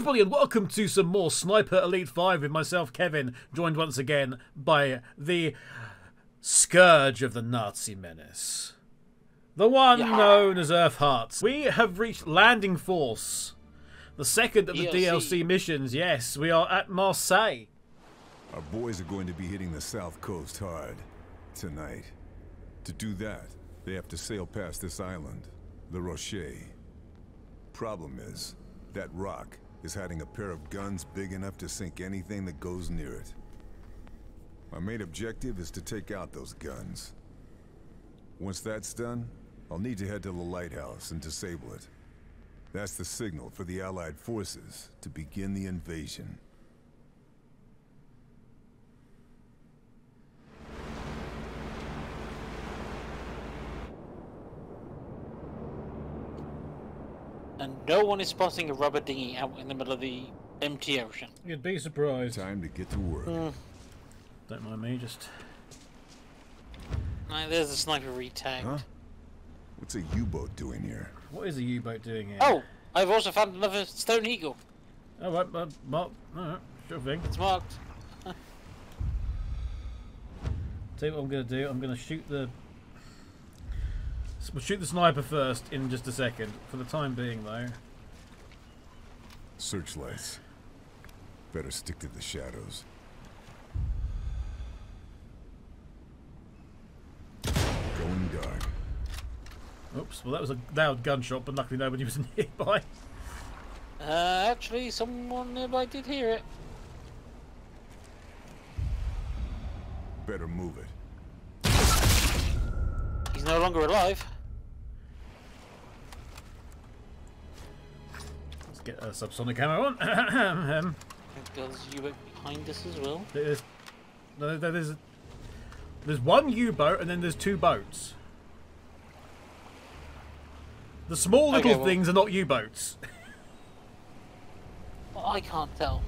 everybody, and welcome to some more Sniper Elite 5 with myself, Kevin, joined once again by the scourge of the Nazi menace, the one known as Earthearts. We have reached Landing Force, the second of the DLC missions. Yes, we are at Marseille. Our boys are going to be hitting the south coast hard tonight. To do that, they have to sail past this island, the Rocher. Problem is, that rock is hiding a pair of guns big enough to sink anything that goes near it. My main objective is to take out those guns. Once that's done, I'll need to head to the lighthouse and disable it. That's the signal for the Allied forces to begin the invasion. And no one is spotting a rubber dinghy out in the middle of the empty ocean. You'd be surprised. Time to get to work. Don't mind me, just... Right, there's a sniper re-tagged. Huh? What's a U-boat doing here? What is a U-boat doing here? Oh! I've also found another stone eagle. Oh, right, marked. Alright, sure thing. It's marked. Tell you what I'm going to do. I'm going to shoot the... We'll shoot the sniper first in just a second. For the time being, though. Searchlights. Better stick to the shadows. Going dark. Oops. Well, that was a loud gunshot, but luckily nobody was nearby. Actually, someone nearby did hear it. Better move it. He's no longer alive. Let's get a subsonic hammer on. There's a U-boat behind us as well. There's one U-boat and then there's two boats. The small little things are not U-boats. Well, I can't tell.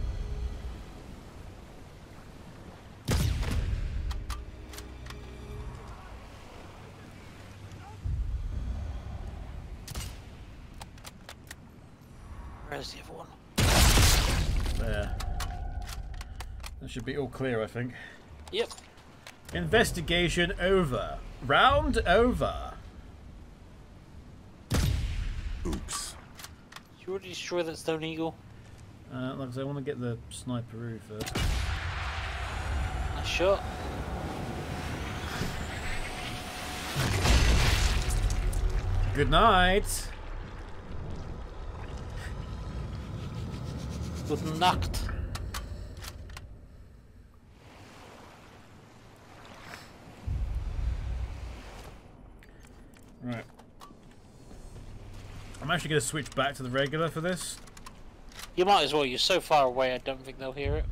Where's the other one? There. That should be all clear, I think. Yep. Investigation over. Round over. Oops. Did you already destroy that stone eagle? Like I say, I want to get the sniper first. Nice shot. Good night. Guten Nacht. Right. I'm actually going to switch back to the regular for this. You might as well. You're so far away, I don't think they'll hear it.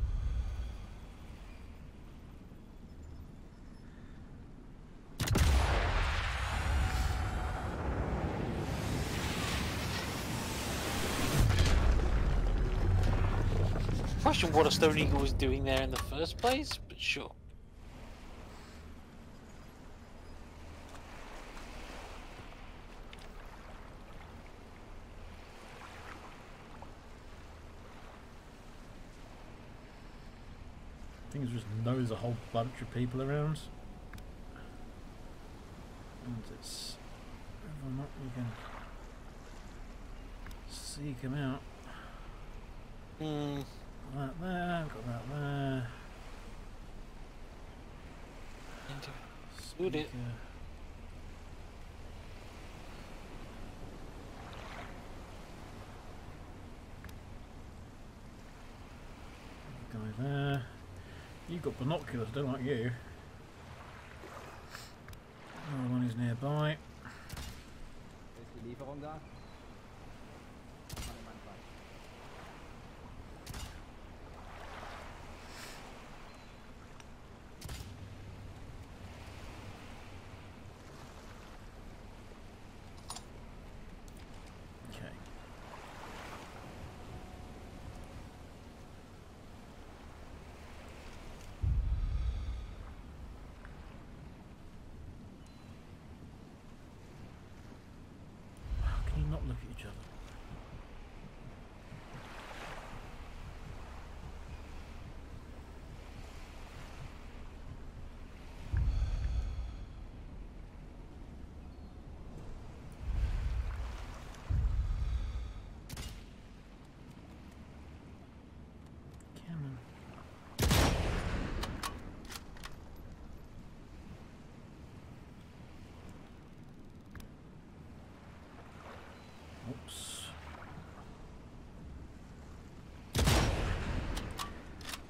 Question what a stone eagle was doing there in the first place, but sure. I think it just knows a whole bunch of people around. And it's whether or not we can seek him out. That there, got that there. Scoot it. Guy there. You've got binoculars, I don't like you. Another one is nearby.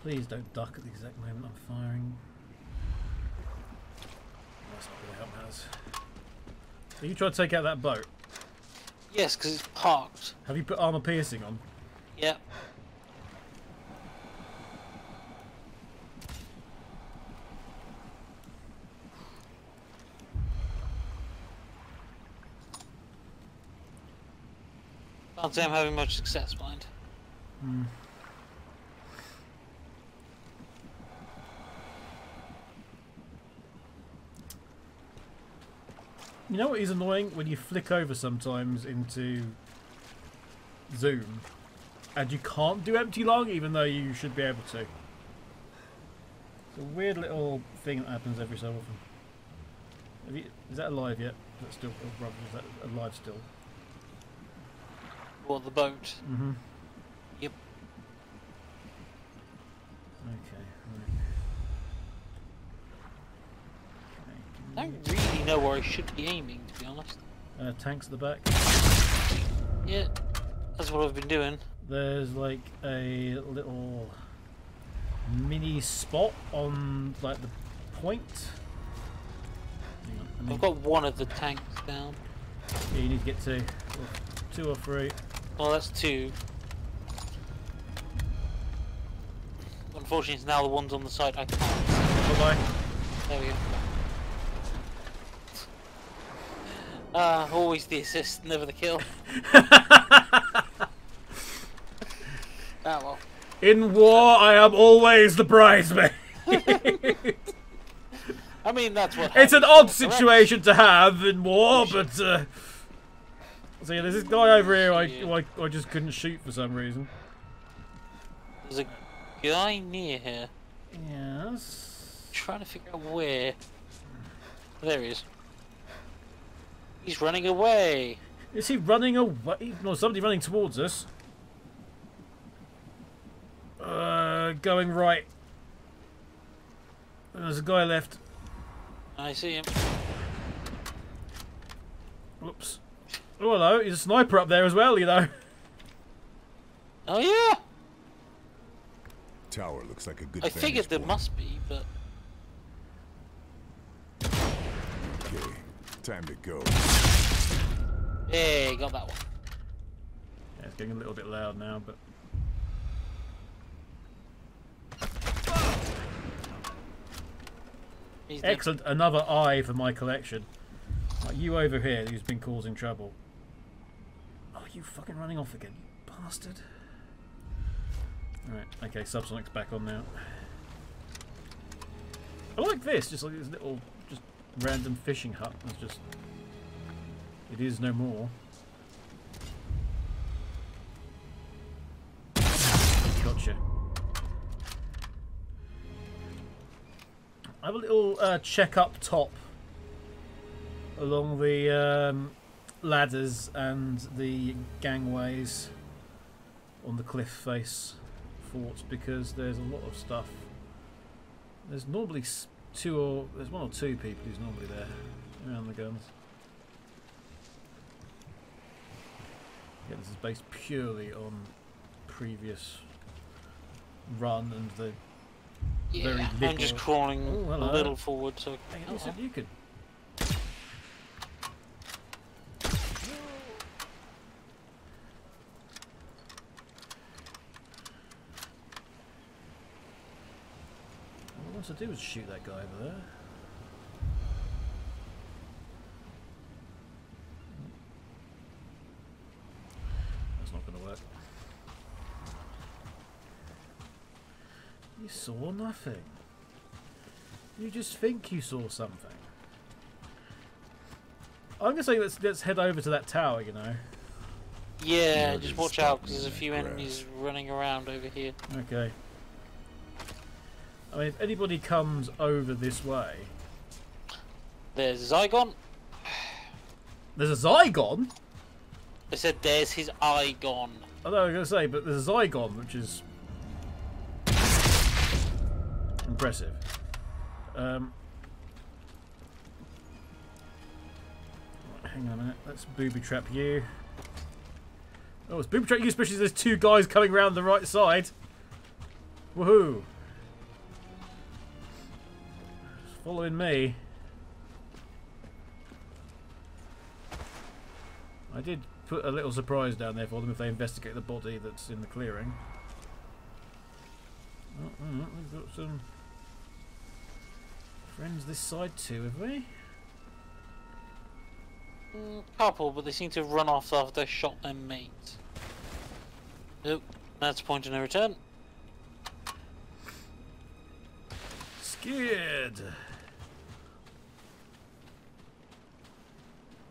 Please don't duck at the exact moment I'm firing. That's not going to help us. Are you trying to take out that boat? Yes, because it's parked. Have you put armor piercing on? Yeah. Can't say I'm having much success, mind. Hmm. You know what is annoying? When you flick over sometimes into zoom and you can't do empty long even though you should be able to. It's a weird little thing that happens every so often. Have you, is that alive yet? Is that still rubbish? Is that alive still? Or the boat? Mm-hmm. Yep. Okay. I don't really know where I should be aiming, to be honest. Tanks at the back. Yeah, that's what I've been doing. There's like a little mini spot on like the point. I've got one of the tanks down. Yeah, you need to get two or three. Oh, that's two. Unfortunately, it's now the ones on the side I can't. Bye-bye. There we go. Always the assist, never the kill. Ah, well. In war, I am always the bridesmaid. I mean, that's what. It's an odd situation to have in war, but so yeah, there's this guy over here. I just couldn't shoot for some reason. There's a guy near here. Yes. I'm trying to figure out where. There he is. He's running away. Is he running away? No, somebody running towards us. Going right. There's a guy left. I see him. Whoops. Oh, hello. He's a sniper up there as well, you know. Oh, yeah. Tower looks like a good. I figured there must be, but. Okay. Time to go. Hey, got that one. Yeah, it's getting a little bit loud now, but. Excellent, another eye for my collection. Like you over here who's been causing trouble. Oh, you fucking running off again, you bastard. Alright, okay, Subsonic's back on now. I like this, just like this little. Random fishing hut. That's just. It is no more. Gotcha. I have a little check up top along the ladders and the gangways on the cliff face forts because there's a lot of stuff. There's normally. There's one or two people who's normally there around the guns. Yeah, this is based purely on previous run and the very little. I'm just crawling a little forward. So hey, listen, you could. All I do is shoot that guy over there. That's not going to work. You saw nothing. You just think you saw something. I'm going to say let's head over to that tower, you know. Yeah, just watch out because there's a few enemies running around over here. Okay. I mean, if anybody comes over this way. There's a Zygon. There's a Zygon? They said there's his eye gone. I know, I was going to say, but there's a Zygon, which is impressive. Right, hang on a minute, let's booby trap you. Oh, it's booby trap you, especially there's two guys coming round the right side. Woohoo! following me. I did put a little surprise down there for them if they investigate the body that's in the clearing. Oh, we've got some friends this side too, have we? Couple, but they seem to have run off after they shot their mate. Nope, that's point of no return. Scared!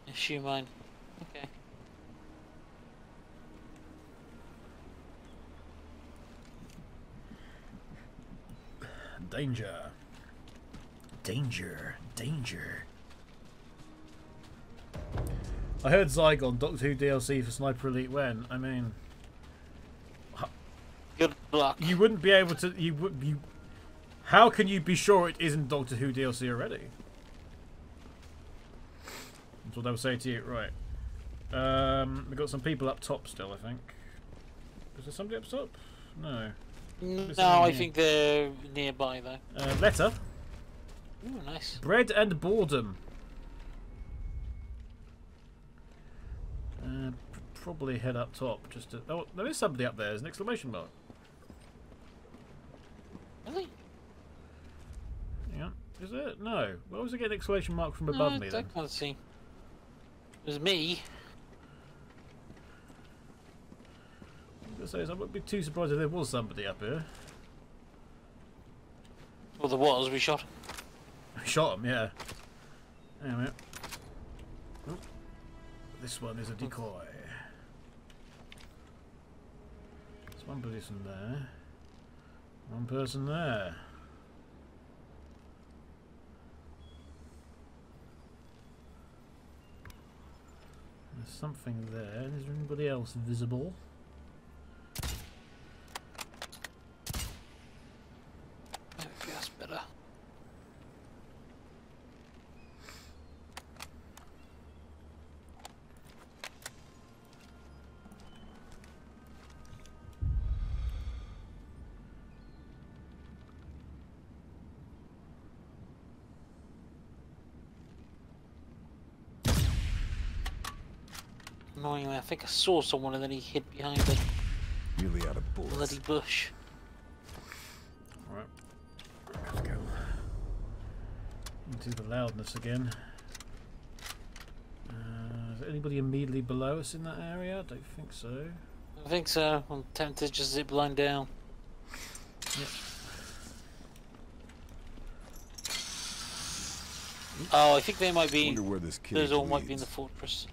Issue mine. Okay. Danger. Danger. Danger. I heard Zygon, Doctor Who DLC for Sniper Elite when? I mean... Good luck. You wouldn't be able to... How can you be sure it isn't Doctor Who DLC already? That's what I would say to you. Right. We've got some people up top still, I think. Is there somebody up top? No. No, I think they're nearby, though. Letter. Ooh, nice. Bread and boredom. Probably head up top just to... Oh, there is somebody up there. There's an exclamation mark. Really? Yeah. Is it? No. Why was I getting an exclamation mark from above me then? I can't see. It was me. I wouldn't be too surprised if there was somebody up here. Well, there was. We shot him. We shot him, yeah. Hang on a minute. Oh. This one is a decoy. There's one person there. One person there. There's something there. Is there anybody else visible? Annoyingly, I think I saw someone and then he hid behind a really out of bloody bush. Alright, let's go into the loudness again. Is there anybody immediately below us in that area? I don't think so. I think so. I'm tempted to just zip line down. Yep. Oh, I think they might be. Wonder where this kid those all leads. Might be in the fortress.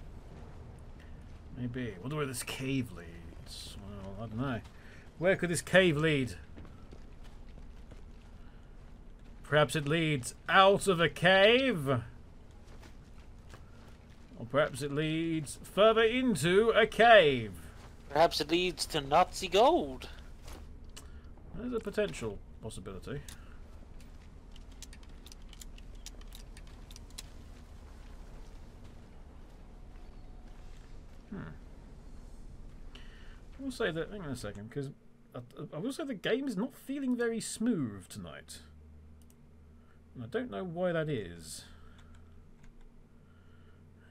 Maybe. I wonder where this cave leads. Well, I don't know. Where could this cave lead? Perhaps it leads out of a cave? Or perhaps it leads further into a cave? Perhaps it leads to Nazi gold? There's a potential possibility. I will say that, hang on a second, because I will say the game is not feeling very smooth tonight. And I don't know why that is.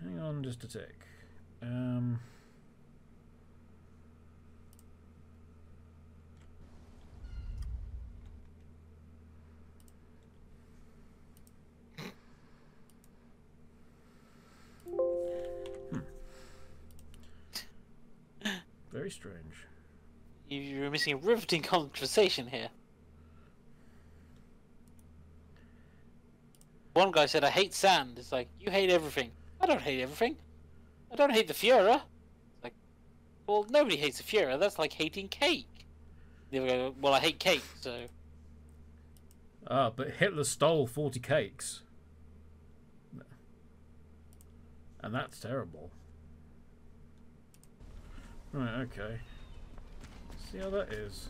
Hang on just a tick. Very strange. You're missing a riveting conversation here. One guy said, I hate sand. It's like, you hate everything. I don't hate everything. I don't hate the Fuhrer. It's like, well, nobody hates the Fuhrer. That's like hating cake. The other guy goes, well, I hate cake, so... Ah, but Hitler stole 40 cakes. And that's terrible. Right, okay. Let's see how that is.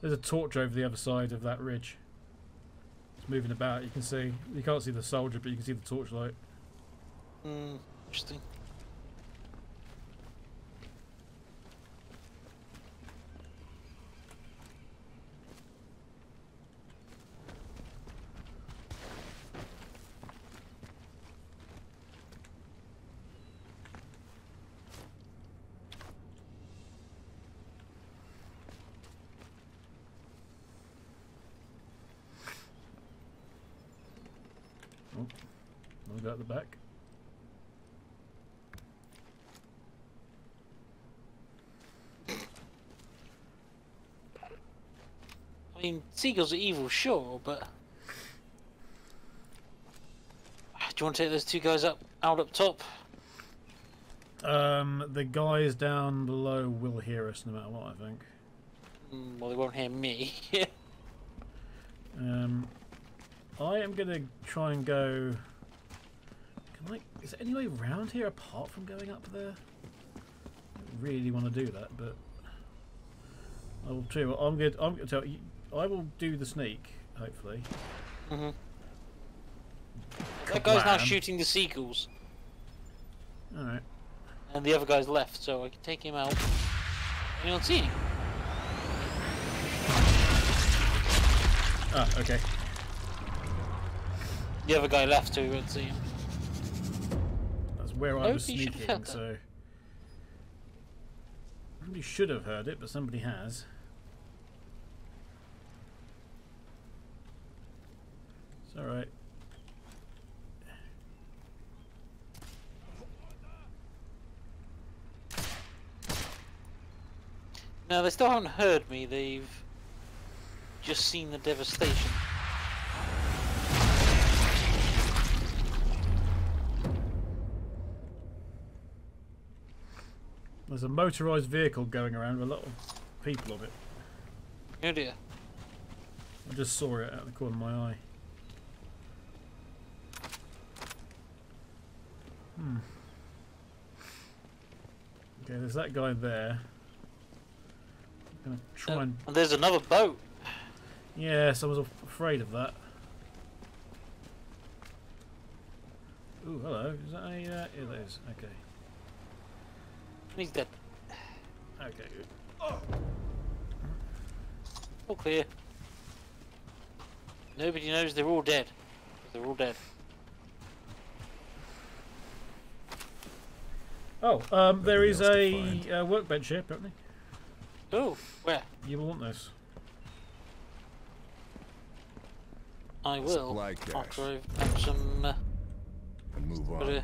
There's a torch over the other side of that ridge. It's moving about, you can see. You can't see the soldier, but you can see the torchlight. Hmm, interesting. Out the back. I mean, seagulls are evil, sure, but do you want to take those two guys out up top? The guys down below will hear us no matter what, I think. Well, they won't hear me. I am gonna try and go. Like, is there any way around here apart from going up there? I don't really want to do that, but I will tell you what, I'm going to tell you, I will do the sneak, hopefully. Mm-hmm. That guy's now shooting the seagulls. Alright. And the other guy's left, so I can take him out. Anyone see him? Ah, okay. The other guy left, so we won't see him. Where I was sneaking, so somebody should have heard it, but somebody has. It's all right. No, they still haven't heard me. They've just seen the devastation. There's a motorised vehicle going around with a lot of people on it. Oh dear. I just saw it out of the corner of my eye. Hmm. Okay, there's that guy there. I'm going to try and... And there's another boat! Yes, I was afraid of that. Ooh, hello. Is that a... it is. Okay. He's dead. Okay, good. Oh. All clear. Nobody knows they're all dead. They're all dead. Oh, there is a workbench here, apparently. Oh, where? You will want this. I will. After I've done some... and move on.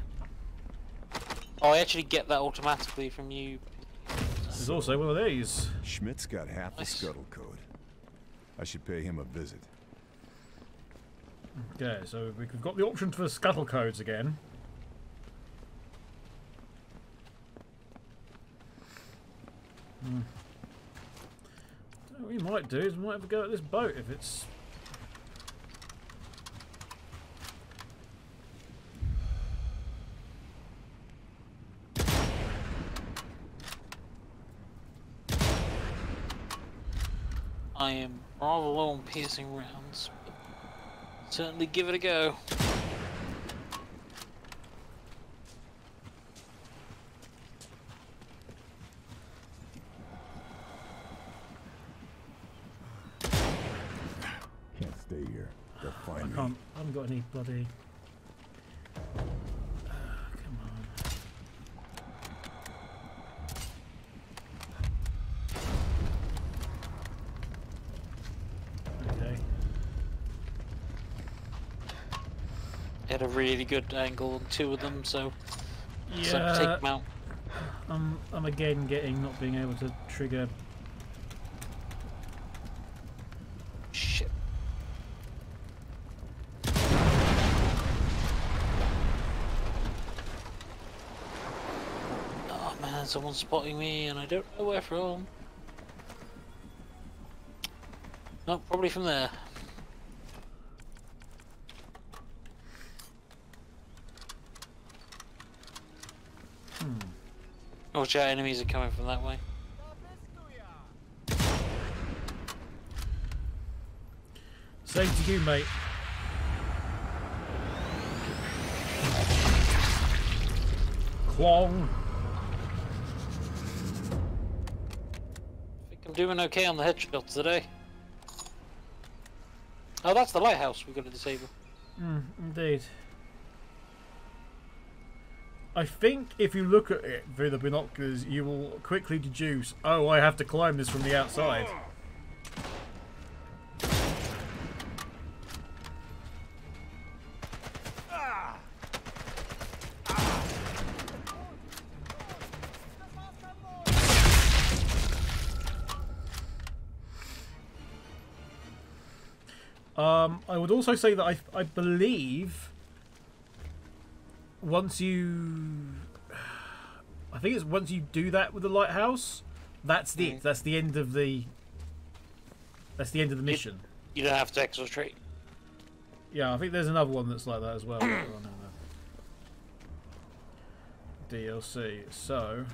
Oh, I actually get that automatically from you. There's also one of these. Schmidt's got half the scuttle code. I should pay him a visit. Okay, so we've got the option for scuttle codes again. Hmm. What we might do is we might have a go at this boat if it's... I am rather low on piercing rounds, but certainly give it a go. Can't stay here. They'll find me. I haven't got any bloody. Had a really good angle on two of them, so yeah, so take them out. I'm again getting not being able to trigger. Shit. Oh man, someone's spotting me, and I don't know where from. No, probably from there. Watch out, enemies are coming from that way. Same to you, mate. Clong. I think I'm doing okay on the headshots today. Oh, that's the lighthouse we've got to disable. Indeed. I think if you look at it through the binoculars, you will quickly deduce, oh, I have to climb this from the outside. I would also say that I believe once you, I think it's once you do that with the lighthouse, that's it. That's the end of the. That's the end of the mission. You don't have to exfiltrate. Yeah, I think there's another one that's like that as well. Oh, no. DLC. So.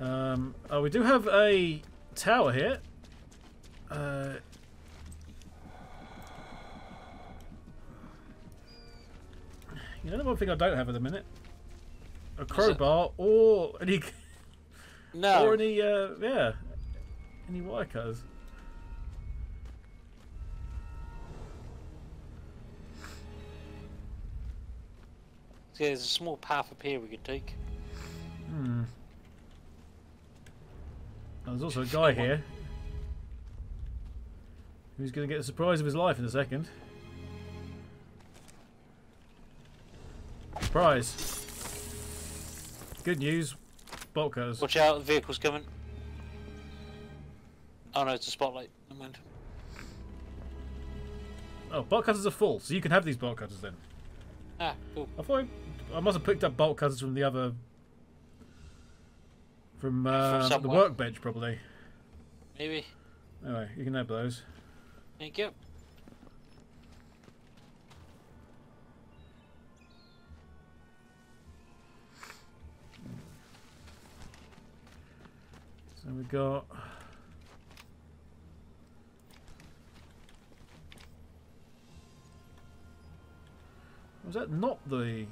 Oh, we do have a tower here. You know the one thing I don't have at the minute? A crowbar or any... No. Or any, yeah. Any wire cutters. See, there's a small path up here we could take. Hmm. There's also a guy here. Who's going to get the surprise of his life in a second. Surprise! Good news, bolt cutters. Watch out, the vehicle's coming. Oh no, it's a spotlight. Never mind. Oh, bolt cutters are full, so you can have these bolt cutters then. Ah, cool. I thought I must have picked up bolt cutters from the other... From the workbench, probably. Maybe. Anyway, you can have those. Thank you. So we got. Was that not the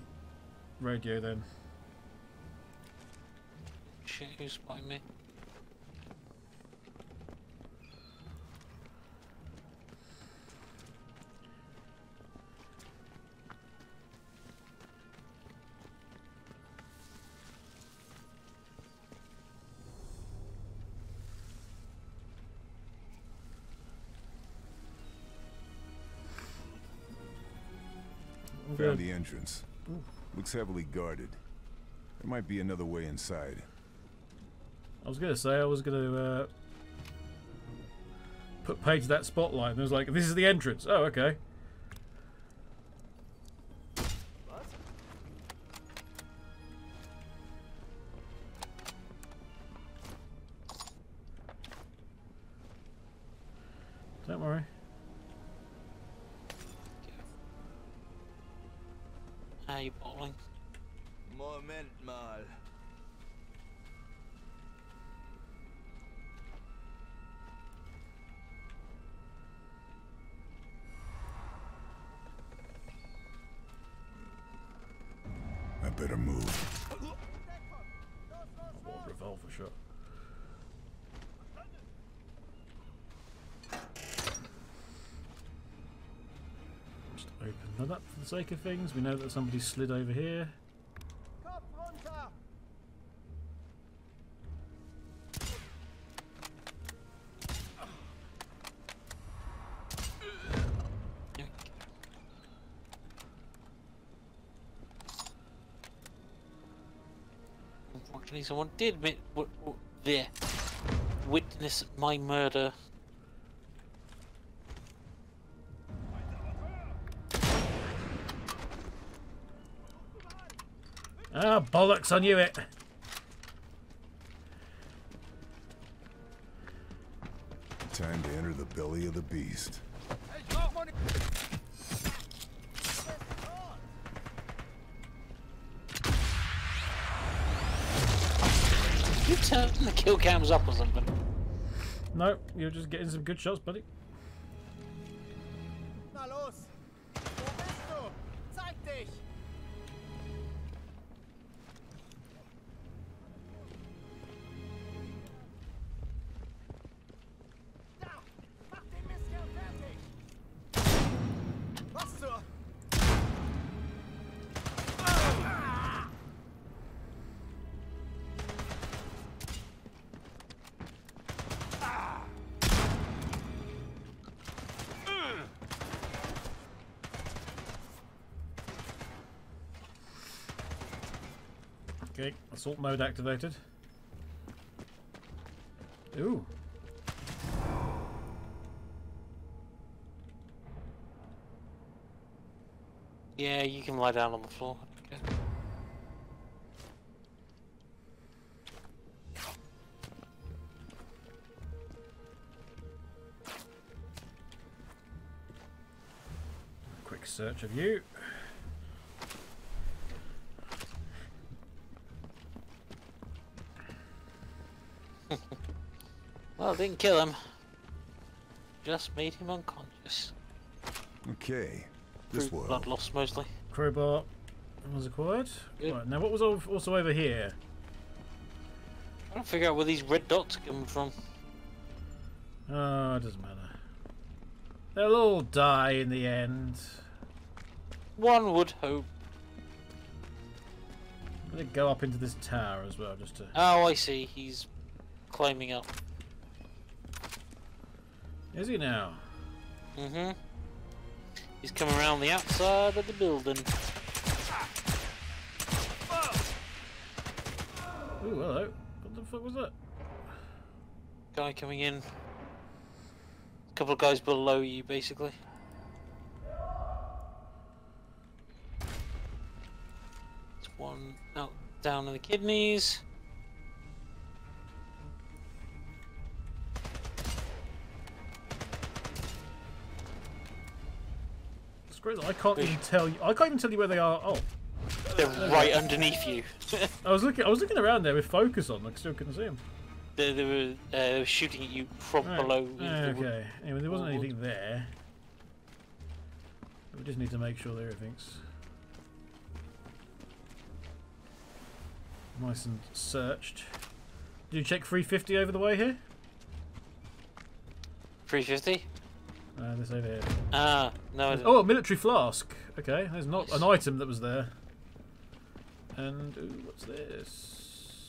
radio then? Shit, who's spotting me? Found the entrance. Looks heavily guarded. There might be another way inside. I was gonna say I was gonna put Paige that spotlight, and I was like, "This is the entrance." Oh, okay. What? Don't worry. Bowling. Moment mal. I better move. What revolver shot? Open that up for the sake of things. We know that somebody slid over here. Unfortunately, someone did witness my murder. Ah, bollocks, I knew it! Time to enter the belly of the beast. You turned the kill cams up or something? No, you're just getting some good shots, buddy. Okay, assault mode activated. Ooh. Yeah, you can lie down on the floor. Okay. Quick search of you. Well, didn't kill him. Just made him unconscious. Okay. This world. Blood loss mostly. Crowbar was acquired. Good. Right, now what was also over here? I don't figure out where these red dots come from. Oh, it doesn't matter. They'll all die in the end. One would hope. I'm gonna go up into this tower as well, just to. Oh, I see. He's climbing up. Is he now? Mm-hmm. He's coming around the outside of the building. Ooh, hello. What the fuck was that? Guy coming in. A couple of guys below you, basically. There's one out down in the kidneys. I can't even tell you. I can't even tell you where they are. Oh, they're right underneath you. I was looking around there with focus on. I still couldn't see them. They were shooting at you from below. Okay. Anyway, there wasn't anything there. We just need to make sure that everything's nice and searched. Did you check 350 over the way here? 350. This over here. No, I didn't. Oh, a military flask. Okay, there's not an item that was there. And ooh, what's this?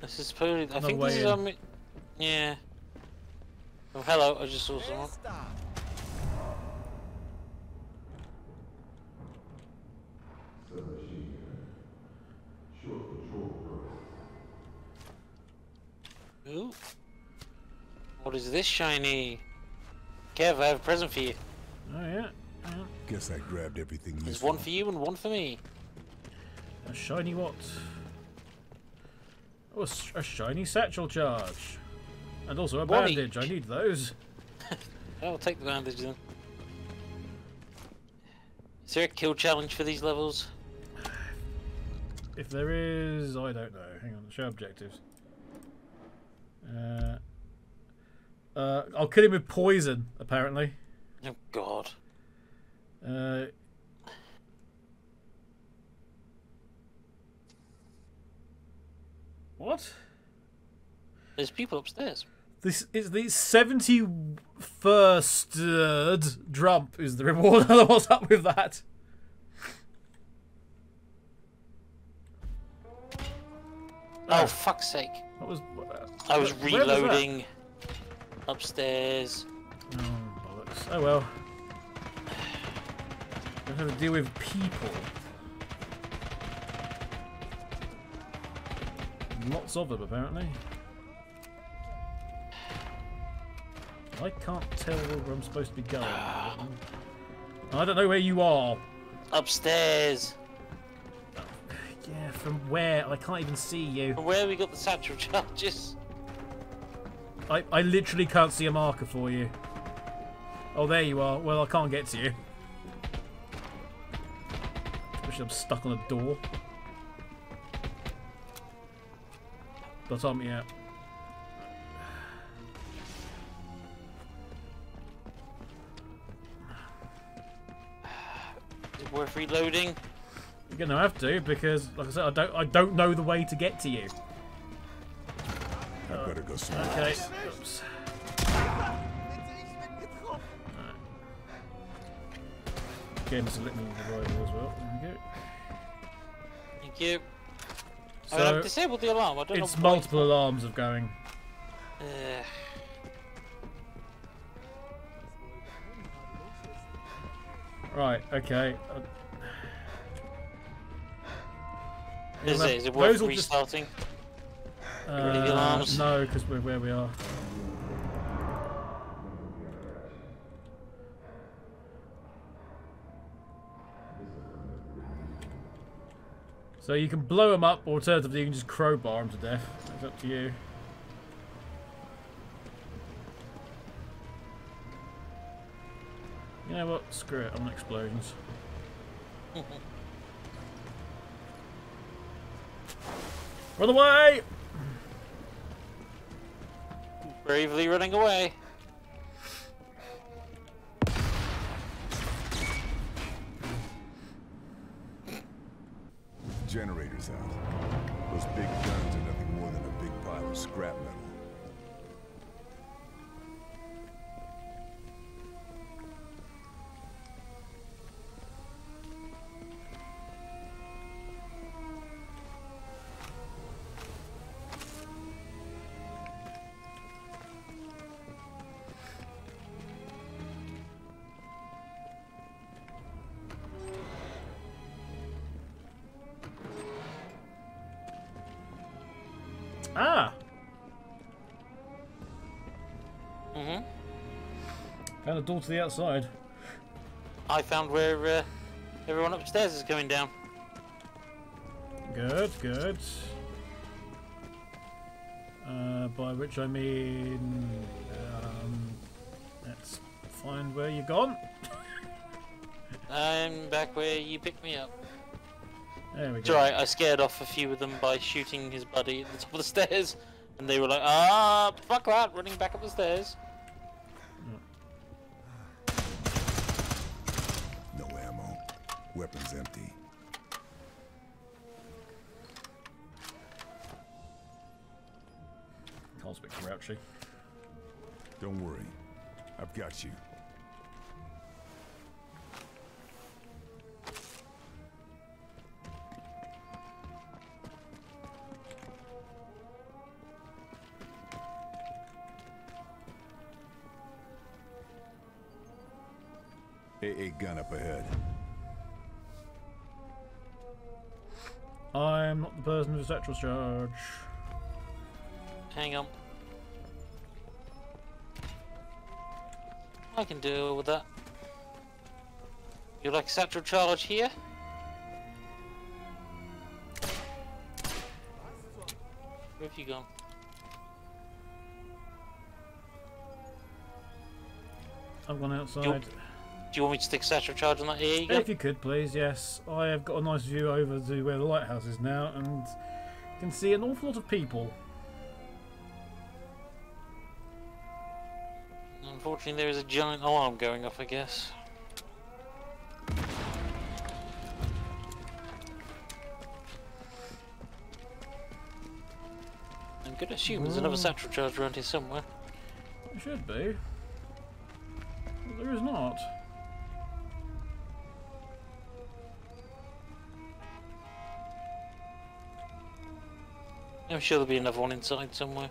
This is probably. I think this is on me. Yeah. Oh, hello! I just saw someone. Ooh. What is this shiny? Kev, I have a present for you. Oh yeah. Guess I grabbed everything. There's one for you and one for me. A shiny what? Oh, a shiny satchel charge. And also a bandage. I need those. I'll take the bandage then. Is there a kill challenge for these levels? If there is, I don't know. Hang on, show objectives. I'll kill him with poison, apparently. Oh, God. What? There's people upstairs. This is the 71st drump is the reward. What's up with that? Oh, fuck's sake. What was, I was reloading. Was upstairs. Oh, bollocks. Oh well. I'm going to deal with people. Lots of them, apparently. I can't tell where I'm supposed to be going. I don't know where you are. Upstairs. Yeah, from where? I can't even see you. From where we got the satchel charges? I literally can't see a marker for you. Oh, there you are. Well, I can't get to you. Especially I'm stuck on a door. But I'm yeah. Is it worth reloading? You're gonna have to because, like I said, I don't know the way to get to you. I better go somewhere else. Oops. Right. Game's let me revive as well. There we go. Thank you. So I've disabled the alarm. I don't know. It's multiple alarms of going. Right. Okay. Is it worth restarting? No, because we're where we are. So you can blow them up, or alternatively you can just crowbar them to death. It's up to you. You know what? Screw it. I'm on explosions. Run away! Bravely running away. Generators out. Those big guns are nothing more than a big pile of scrap metal. Found a door to the outside. I found where everyone upstairs is going down. Good, good. By which I mean, let's find where you've gone. I'm back where you picked me up. There we go. It's alright, I scared off a few of them by shooting his buddy at the top of the stairs, and they were like, ah, fuck that, running back up the stairs. Weapons empty. Carl's a bit grouchy. Don't worry, I've got you. AA gun up ahead. I'm not the person who's actual charge. Hang on. I can deal with that. You like satchel charge here? Where have you gone? I've gone outside. Do you want me to stick satchel charge on that here? If you could, please, yes. I have got a nice view over to where the lighthouse is now and can see an awful lot of people. Unfortunately, there is a giant alarm going off, I guess. I'm going to assume there's another satchel charge around here somewhere. It should be. But there is not. I'm sure there'll be another one inside somewhere.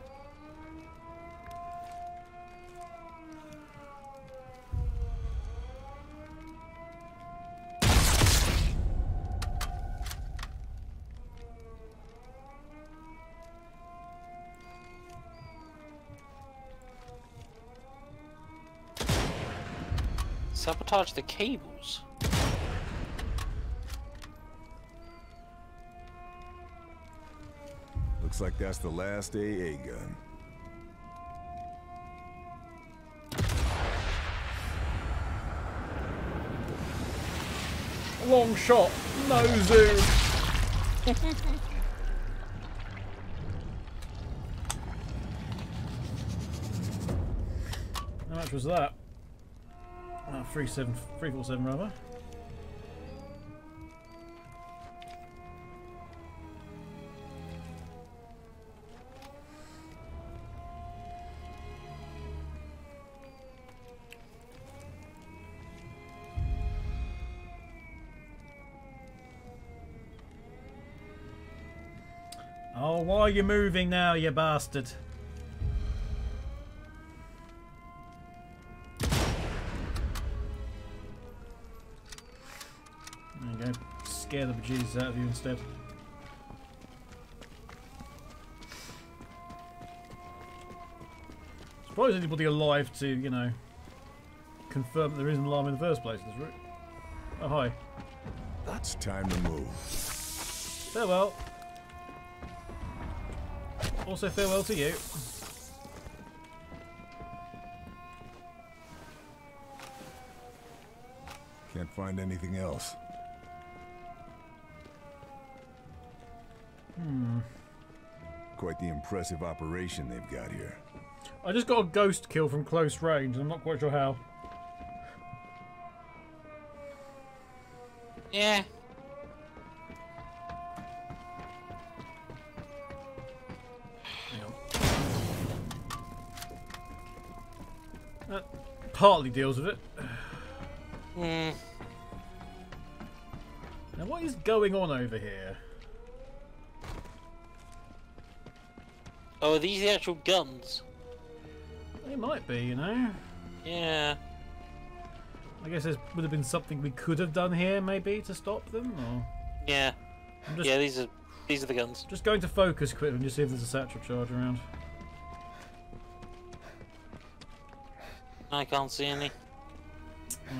Sabotage the cables. Looks like that's the last AA gun. Long shot, no zoom. How much was that? 347 rather. Oh, why are you moving now, you bastard? There you go. Scare the bejesus out of you instead. Probably anybody alive to, you know, confirm that there is an alarm in the first place. Oh, hi. That's time to move. Farewell. Also farewell to you. Can't find anything else. Hmm. Quite the impressive operation they've got here. I just got a ghost kill from close range, and I'm not quite sure how. Yeah. That partly deals with it. Mm. Now, what is going on over here? Oh, are these the actual guns? They might be, you know. Yeah. I guess there would have been something we could have done here, maybe, to stop them. Or... yeah. Yeah, these are the guns. Just going to focus quickly and just see if there's a satchel charge around. I can't see any.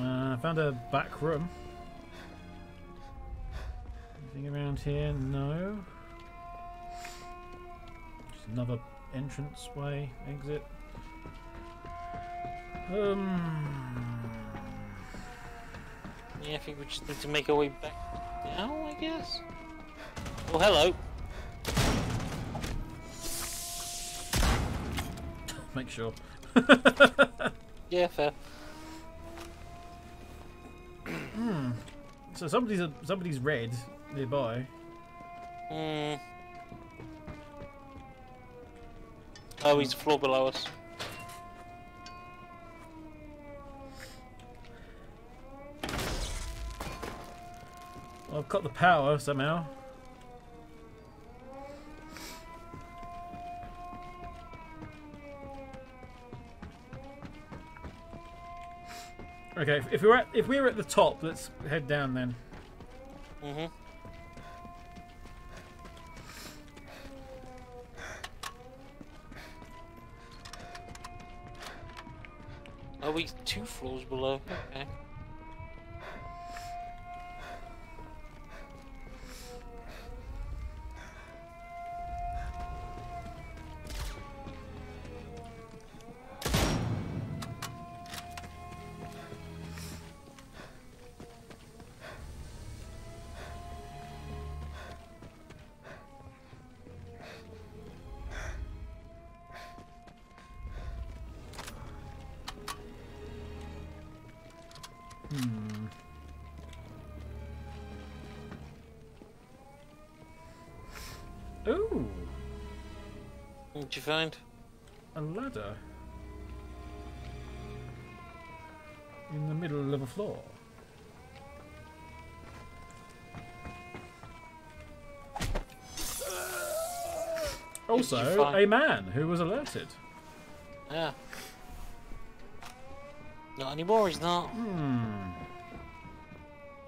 I found a back room. Anything around here? No. Just another entranceway, exit. Yeah, I think we just need to make our way back now, I guess. Oh, hello. Make sure. Yeah, fair. So somebody's red nearby. Mm. Oh, he's floor below us. Well, I've got the power somehow. Okay, if we're at the top, let's head down then. Mhm. Oh, we're 2 floors below. Okay. Ooh! What'd you find? A ladder. In the middle of a floor. Also, a man who was alerted. Yeah. Not anymore, he's not. Hmm.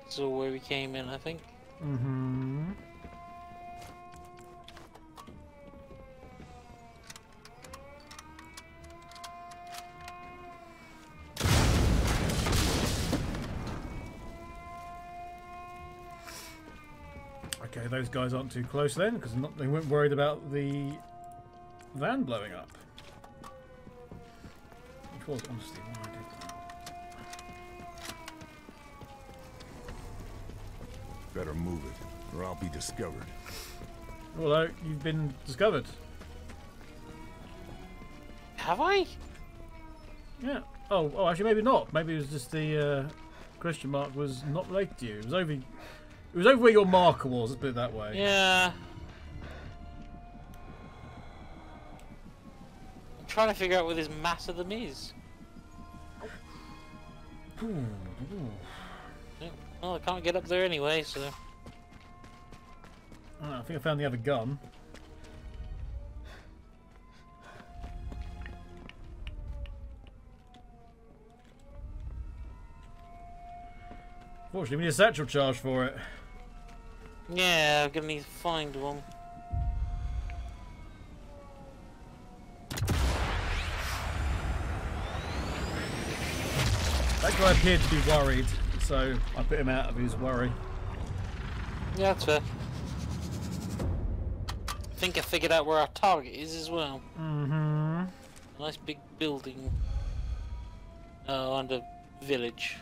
So where we came in, I think. Mm-hmm. Okay, those guys aren't too close then, because they weren't worried about the van blowing up. Which was honestly why I did that. Better move it, or I'll be discovered. Although, you've been discovered. Have I? Yeah. Oh, actually, maybe not. Maybe it was just the question mark was not related to you. It was over... it was over where your marker was, let's put it that way. Yeah. I'm trying to figure out where this mass of them is. Well, I can't get up there anyway, so... I think I found the other gun. Unfortunately, we need a satchel charge for it. Yeah, I'm gonna need to find one. this guy appeared to be worried, so I put him out of his worry. Yeah, that's fair. I think I figured out where our target is as well. Mm-hmm. Nice big building. Oh, under village.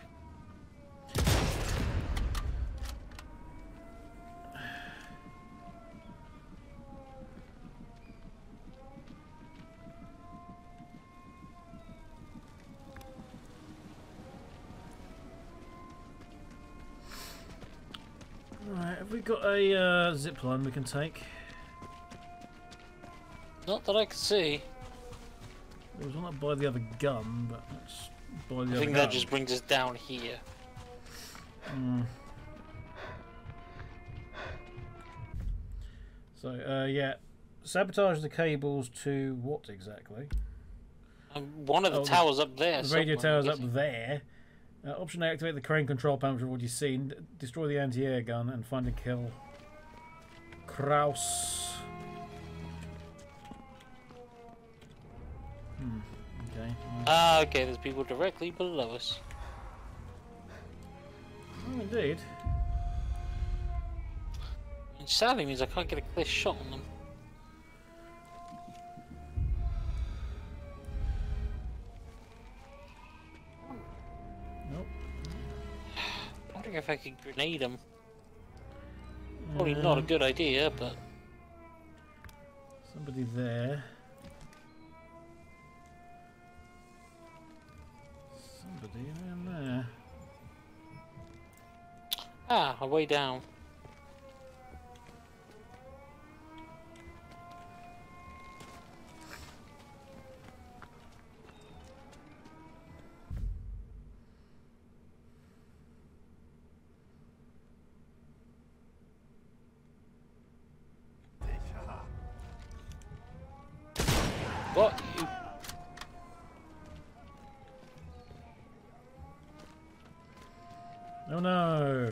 Right, have we got a zip line we can take? Not that I can see. There was one that buy the other gun, but let's buy the other gun. I think that just brings us down here. Mm. So, yeah. Sabotage the cables to what exactly? One of the towers up there. The radio tower's up there. Option A, activate the crane control panel, which I've already seen. Destroy the anti-air gun and find and kill Kraus. Hmm. Okay. Ah, okay, there's people directly below us. Oh, indeed. It sadly means I can't get a clear shot on them. If I could grenade them, probably not a good idea, but somebody there, somebody around there. Ah, a way down. What? You... Oh no!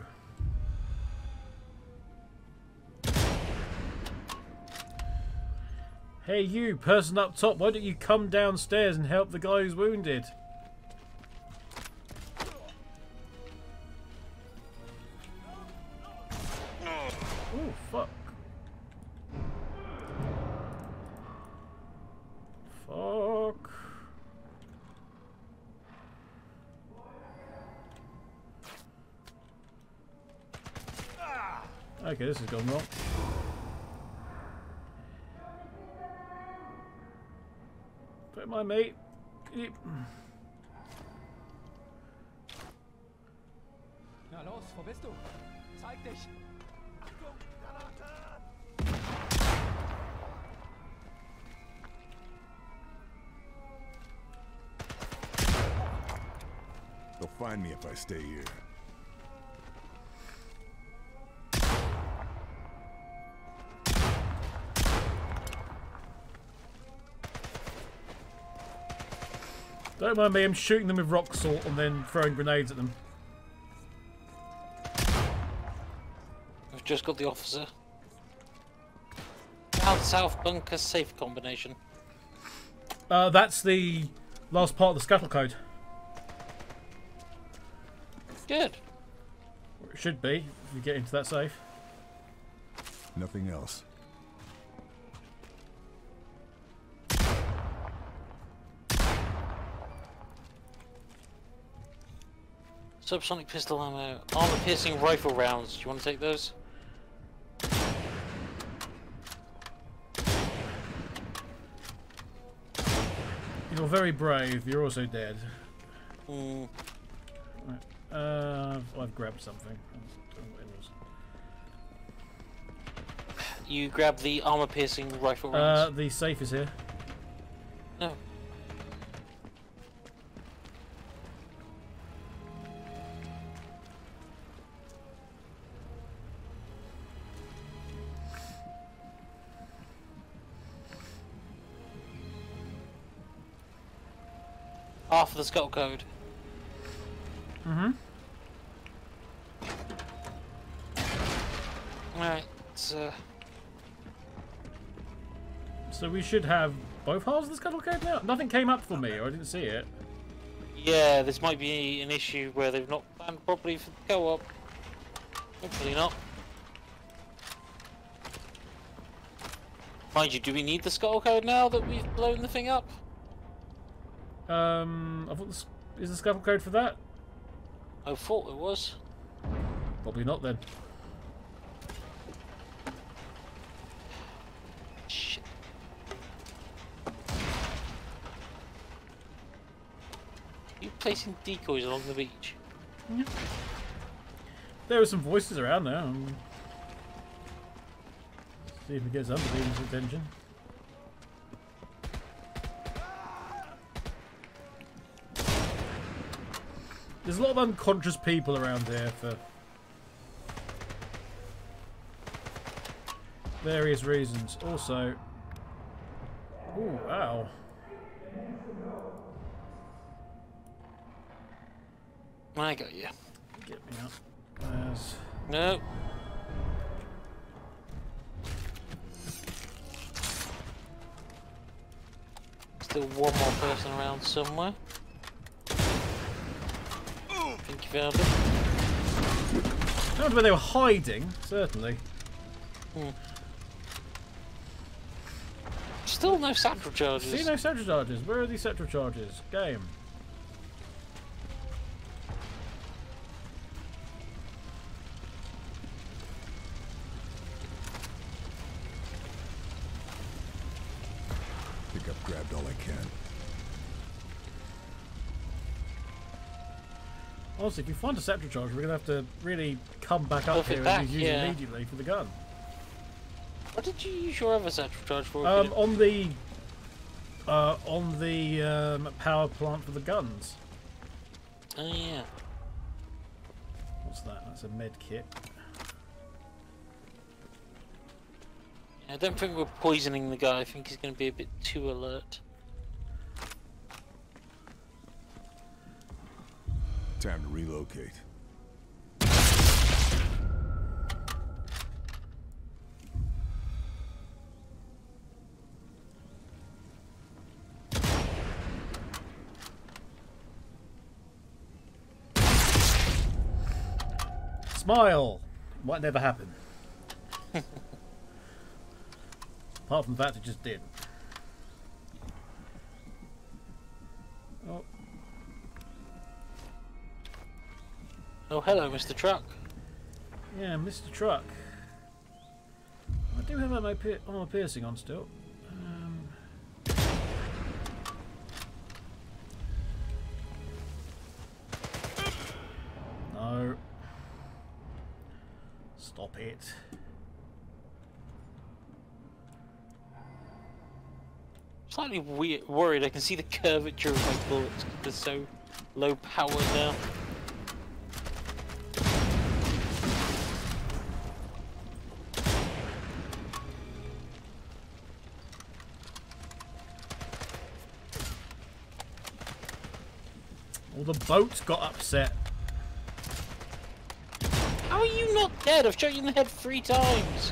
Hey you, person up top, why don't you come downstairs and help the guy who's wounded? Oh fuck. Okay, this has gone wrong. Don't mind me. Yep. Na los, wo bist du? Zeig dich. Achtung, Granate! They'll find me if I stay here. Don't mind me, I'm shooting them with rock salt and then throwing grenades at them. I've just got the officer. South bunker safe combination. That's the last part of the scuttle code. Good. Or it should be, if you get into that safe. Nothing else. Subsonic pistol ammo, armor piercing rifle rounds. Do you want to take those? You're very brave. You're also dead. Mm. Right. I've grabbed something. I don't know what it was. You grab the armor piercing rifle rounds. The safe is here. No. Half of the skull code. Mm-hmm. Right, so we should have both halves of the scuttle code now? Nothing came up for me, or I didn't see it. Yeah, this might be an issue where they've not planned properly for the co-op. Hopefully not. Mind you, do we need the scuttle code now that we've blown the thing up? I thought this is the scuttle code for that. I thought it was. Probably not then. Shit. Are you placing decoys along the beach? Yeah. There were some voices around there. See if it gets Underbeam's attention. There's a lot of unconscious people around here for various reasons. Also, ooh, ow. I got you. Get me up. There's... No. Still one more person around somewhere. I think you found it. I don't know where they were hiding, certainly. Hmm. Still no central charges. See no central charges. Where are these central charges? Game. Honestly, if we find a scepter charge, we're going to have to really come back up here and use it immediately for the gun. What did you use your other scepter charge for? On the power plant for the guns. Oh yeah. What's that? That's a med kit. I don't think we're poisoning the guy. I think he's going to be a bit too alert. Time to relocate. Smile! Might never happen. Apart from that, it just did. Oh. Oh, hello, Mr. Truck. Yeah, Mr. Truck. I do have my armor piercing on still. No. Stop it. Slightly worried. I can see the curvature of my bullets. They're so low power now. Well, the boats got upset. How are you not dead? I've shot you in the head 3 times.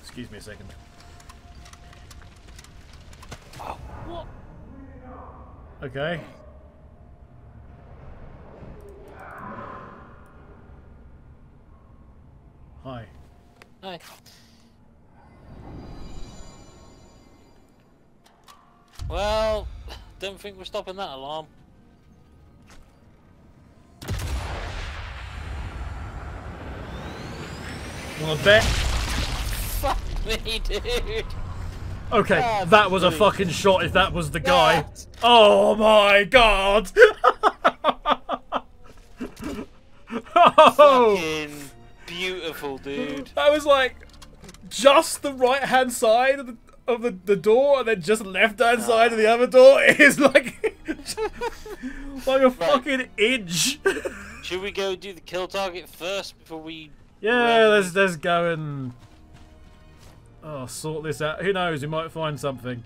Excuse me a second. Oh, what? Okay. Hi. Hi. Well, don't think we're stopping that alarm. Well, I bet. Fuck me, dude. Okay, that was a fucking shot if that was the guy. Oh my god! Fucking beautiful, dude. I was like, just the right-hand side of the door, and then just left-hand side of the other door is like, like a fucking inch. Should we go do the kill target first before we? Yeah, let's go and sort this out. Who knows? We might find something.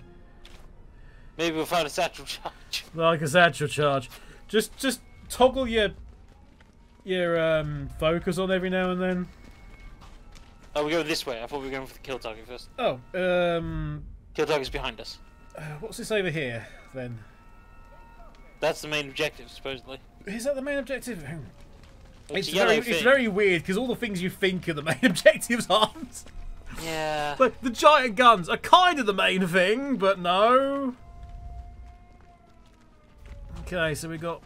Maybe we'll find a satchel charge. Like a satchel charge. Just toggle your your focus on every now and then? Oh, we're going this way. I thought we were going for the kill target first. Oh, kill target's behind us. What's this over here, then? That's the main objective, supposedly. Is that the main objective? It's very weird, because all the things you think are the main objectives aren't. Yeah. Like, the giant guns are kind of the main thing, but no. Okay, so we got...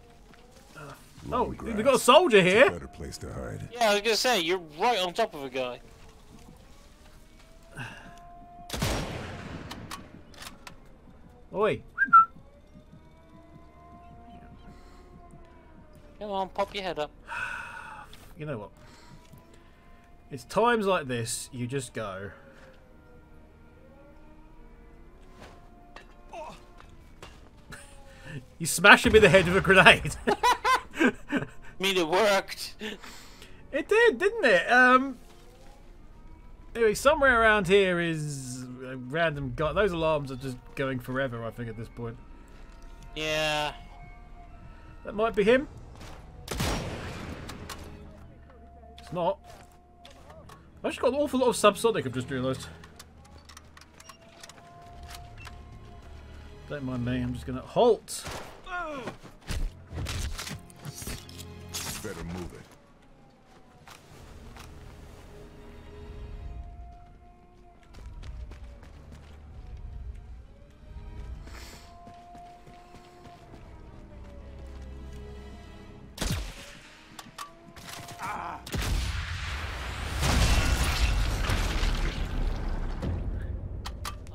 oh, we got a soldier here. A better place to hide. Yeah, I was gonna say you're right on top of a guy. Oi! Come on, pop your head up. You know what? It's times like this you just go. You smash him in the head with a grenade. I mean, it worked. It did, didn't it? Anyway, somewhere around here is a random guy. Those alarms are just going forever, I think, at this point. Yeah. That might be him. It's not. I've just got an awful lot of subsonic, I've just realised. Don't mind me, I'm just going to halt. Oh. Better move it. Ah.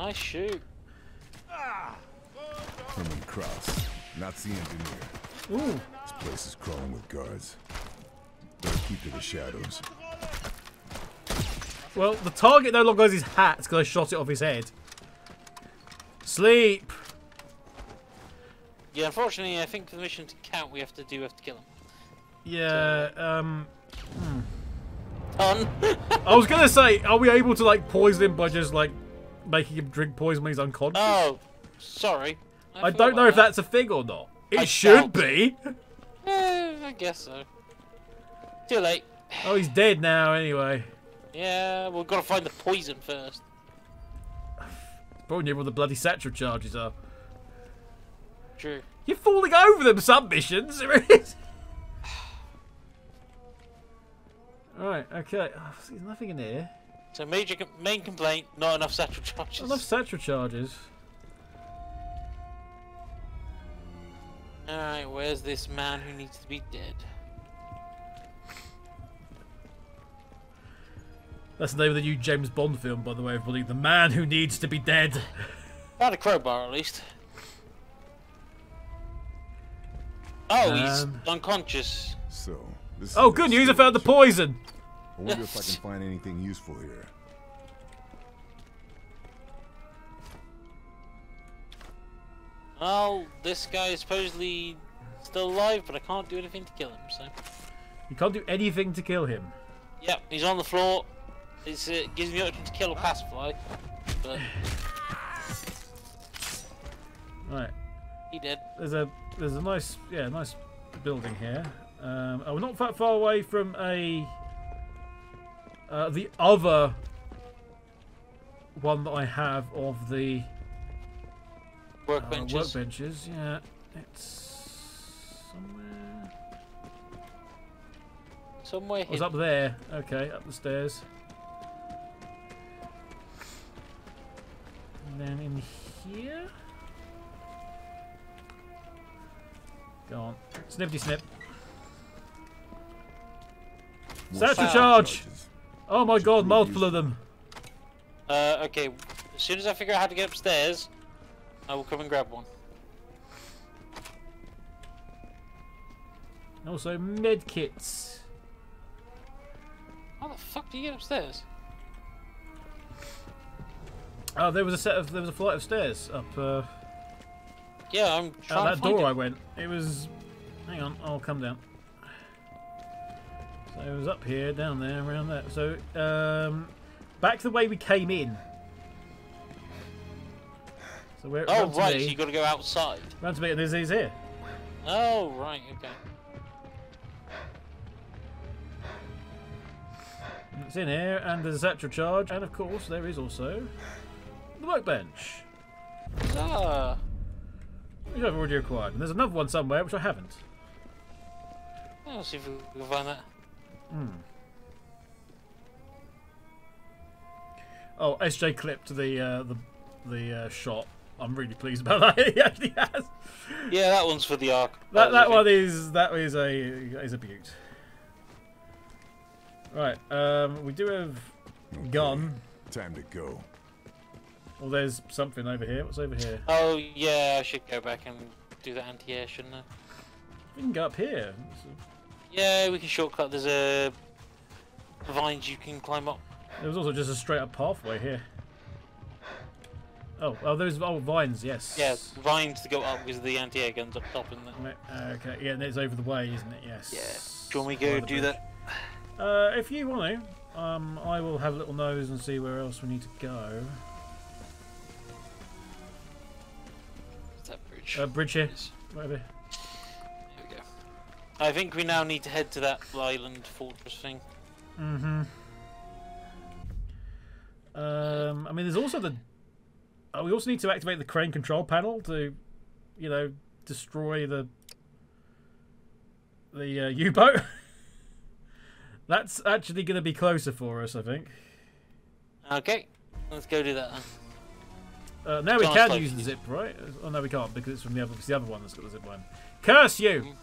I shoot. Ah. Coming across. Not the engineer. Ooh. This place is crawling with guards. Better keep to the shadows. Well, the target no longer has his hat because I shot it off his head. Sleep! Yeah, unfortunately, I think for the mission to count, we have to kill him. Yeah, so. I was gonna say, are we able to, like, poison him by just, like, making him drink poison when he's unconscious? Oh, sorry. I don't know if that's a thing or not. It should be. I guess so. Too late. Oh, he's dead now anyway. Yeah, we've got to find the poison first. Probably near where the bloody satchel charges are. True. You're falling over them submissions. Alright, okay. Oh, there's nothing in here. So major main complaint, not enough satchel charges. Not enough satchel charges. Alright, where's this man who needs to be dead? That's the name of the new James Bond film, by the way, everybody. The Man Who Needs to Be Dead. Not a crowbar, at least. Oh, he's unconscious. So, this oh, good news, I found the poison! I wonder if I can find anything useful here. Well, this guy is supposedly still alive, but I can't do anything to kill him, so... You can't do anything to kill him? Yep, he's on the floor. It gives me the option to kill a pacify, but... Right. He did. There's a nice, yeah, nice building here. Oh, we're not that far away from a... the other one that I have of the... Workbenches. Workbenches, yeah. It's... somewhere... Somewhere here. It's up there. Okay, up the stairs. And then in here... Go on. Snippity snip. Satchel charge! Oh my god, multiple of them. Okay. As soon as I figure out how to get upstairs, I will come and grab one. And also med kits. How the fuck do you get upstairs? Oh, there was a flight of stairs up. Yeah, I'm trying to find it. That door I went. It was. Hang on, I'll come down. So it was up here, down there, around that. So back the way we came in. So we're oh right, so you got to go outside. Round to me, and there's these here. Oh right, okay. traps in here, and there's a Zetra charge, and of course there is also the workbench. Ah! Which I've already acquired. And there's another one somewhere which I haven't. I'll see if we can find that. Hmm. Oh, SJ clipped the shot. I'm really pleased about that. He actually has. Yeah, that one's for the arc. That one is a beaut. Right, we do have gun. Okay. Time to go. Well, there's something over here. What's over here? Oh yeah, I should go back and do the anti-air, shouldn't I? We can go up here. Yeah, we can shortcut. There's a vines you can climb up. There's also just a straight up pathway here. Oh, well, there's old vines, yes. Yeah, vines to go up because the anti-air gun's up top, isn't it? Okay, yeah, and it's over the way, isn't it? Yes. Yeah. Do you want me to go do that? If you want to, I will have a little nose and see where else we need to go. What's that bridge? Bridge here. Yes. Right over here. There we go. I think we now need to head to that island fortress thing. Mm-hmm. I mean, there's also the... we also need to activate the crane control panel to, you know, destroy the U-boat. That's actually going to be closer for us, I think. Okay, let's go do that then. Now we can use the zip, right? Oh no, we can't because it's from the other. It's the other one that's got the zip line. Curse you! Mm.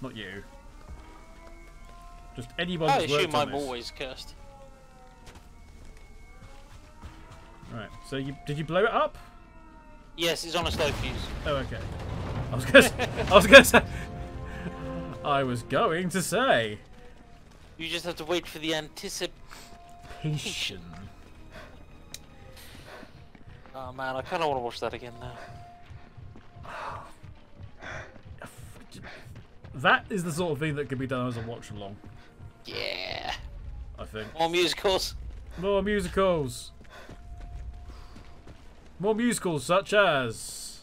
Not you. Just anyone. I assume I'm always cursed. Right, so did you blow it up? Yes, it's on a slow fuse. Oh, okay. I was going to say. You just have to wait for the anticipation. Oh man, I kind of want to watch that again now. That is the sort of thing that could be done as a watch along. Yeah. I think. More musicals. More musicals. More musicals, such as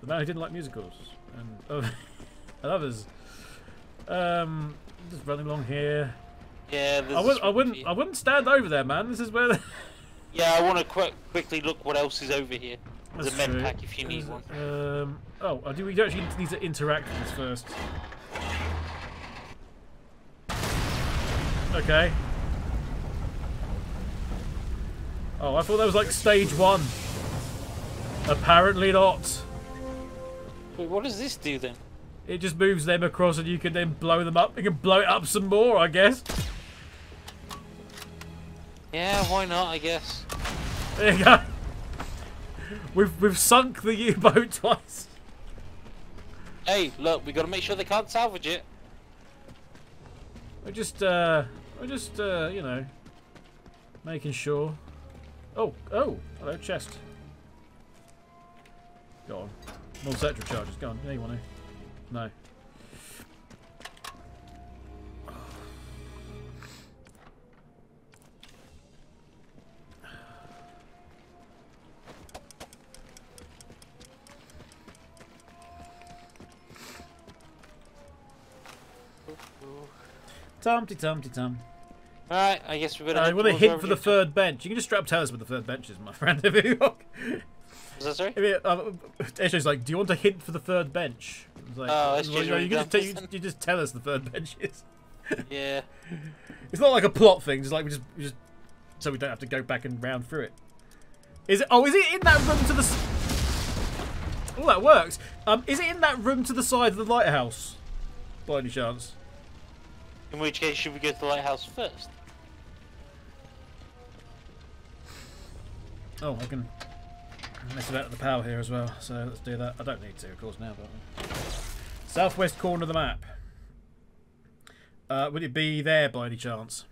the man who didn't like musicals, and others. Just running along here. Yeah, I wouldn't stand over there, man. This is where. Yeah, I want to quickly look what else is over here. There's a med pack if you need one. Oh, we actually need to interact with this first. Okay. Oh, I thought that was like stage one. Apparently not. Wait, what does this do then? It just moves them across and you can then blow them up. You can blow it up some more, I guess. Yeah, why not, I guess. There you go. We've sunk the U-boat twice. Hey, look, we got to make sure they can't salvage it. We're just you know, making sure. Oh, hello, chest. Go on. More Zetra charges, go on. Yeah, you want to? No. Tum-ty-tum-ty-tum. Alright, I guess we're going to... I want to hit for the third bench. You can just strap towers with the third benches, my friend. Is that sorry? SJ's like, do you want to hint for the third bench? Like, oh, SJ's you just tell us the third bench is. Yeah. It's not like a plot thing. It's like we just... So we don't have to go back and round through it. Is it... Oh, is it in that room to the... Oh, that works. Is it in that room to the side of the lighthouse? By any chance. In which case, should we go to the lighthouse first? Oh, I can mess about with the power here as well, so let's do that. I don't need to, of course, now, but... Southwest corner of the map. Would it be there by any chance?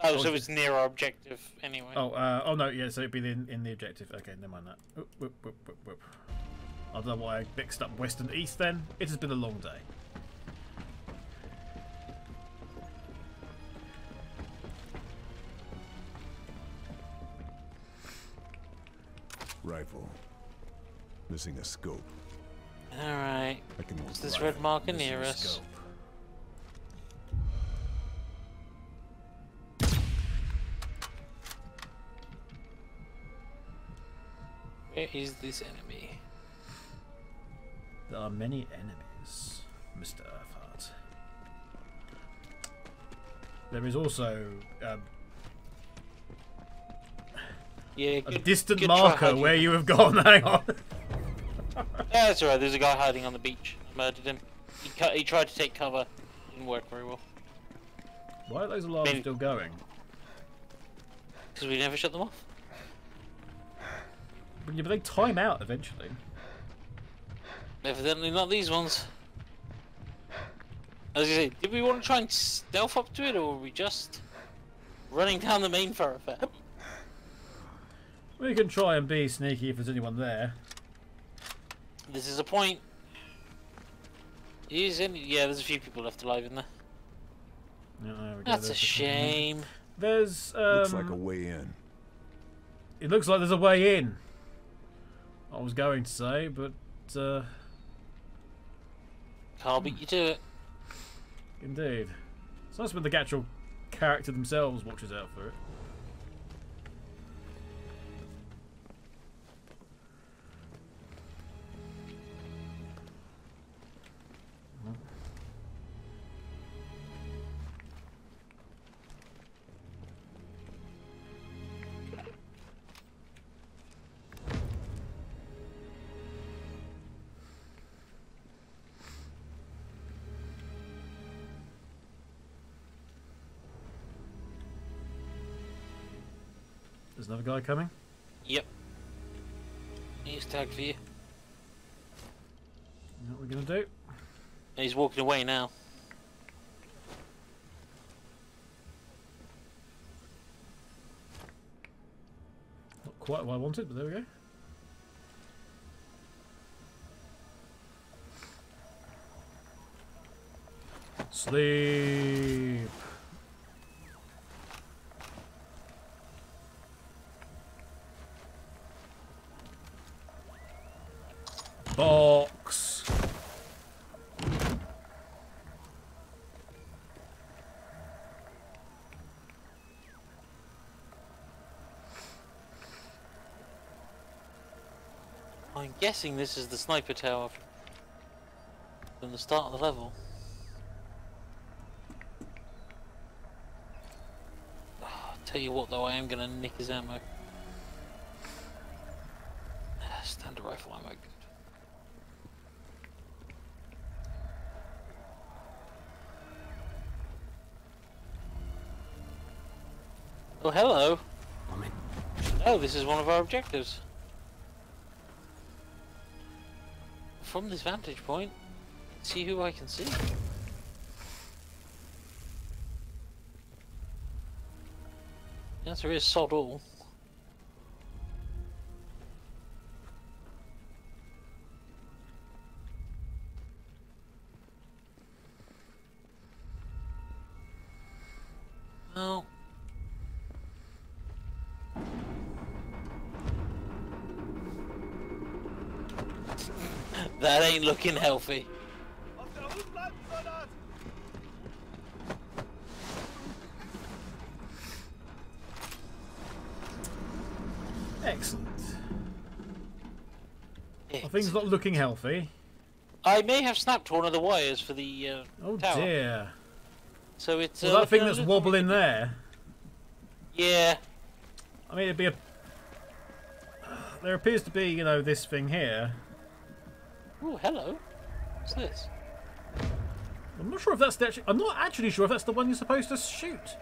Oh, so it's near our objective anyway. Oh, oh no, yeah, so it'd be in the objective. Okay, never mind that. Whoop, whoop, whoop, whoop, whoop. I don't know why I mixed up west and east then. It has been a long day. Rifle. Missing a scope. Alright. What's this red marker near us? Where is this enemy? There are many enemies, Mr. Urtheart. There is also a distant marker where you have gone. Hang on. Yeah, that's alright. There's a guy hiding on the beach. Murdered him. He tried to take cover. Didn't work very well. Why are those alarms still going? Because we never shut them off. Yeah, but they time out eventually. Evidently not these ones. As you say, did we want to try and stealth up to it, or were we just running down the main thoroughfare? We can try and be sneaky if there's anyone there. This is a point. Is any? Yeah, there's a few people left alive in there. No, that's a shame. There's looks like a way in. It looks like there's a way in. I was going to say, but Karl beat you to it. Indeed. It's nice when the actual character themselves watches out for it. There's another guy coming? Yep. He's tagged for you. You know what we're going to do? He's walking away now. Not quite what I wanted, but there we go. Sleep! Box. I'm guessing this is the sniper tower from the start of the level. Oh, tell you what though, I am gonna nick his ammo. Standard rifle ammo. Oh, hello. I'm in. Oh, this is one of our objectives. From this vantage point, see who I can see. The answer is sod all. Oh. That ain't looking healthy. Excellent. Well, things not looking healthy. I may have snapped one of the wires for the oh tower. Dear. So it's well, that thing that's wobbling there. Yeah. I mean, it'd be a. There appears to be, you know, this thing here. Oh, hello. What's this? I'm not sure if that's the. I'm not actually sure if that's the one you're supposed to shoot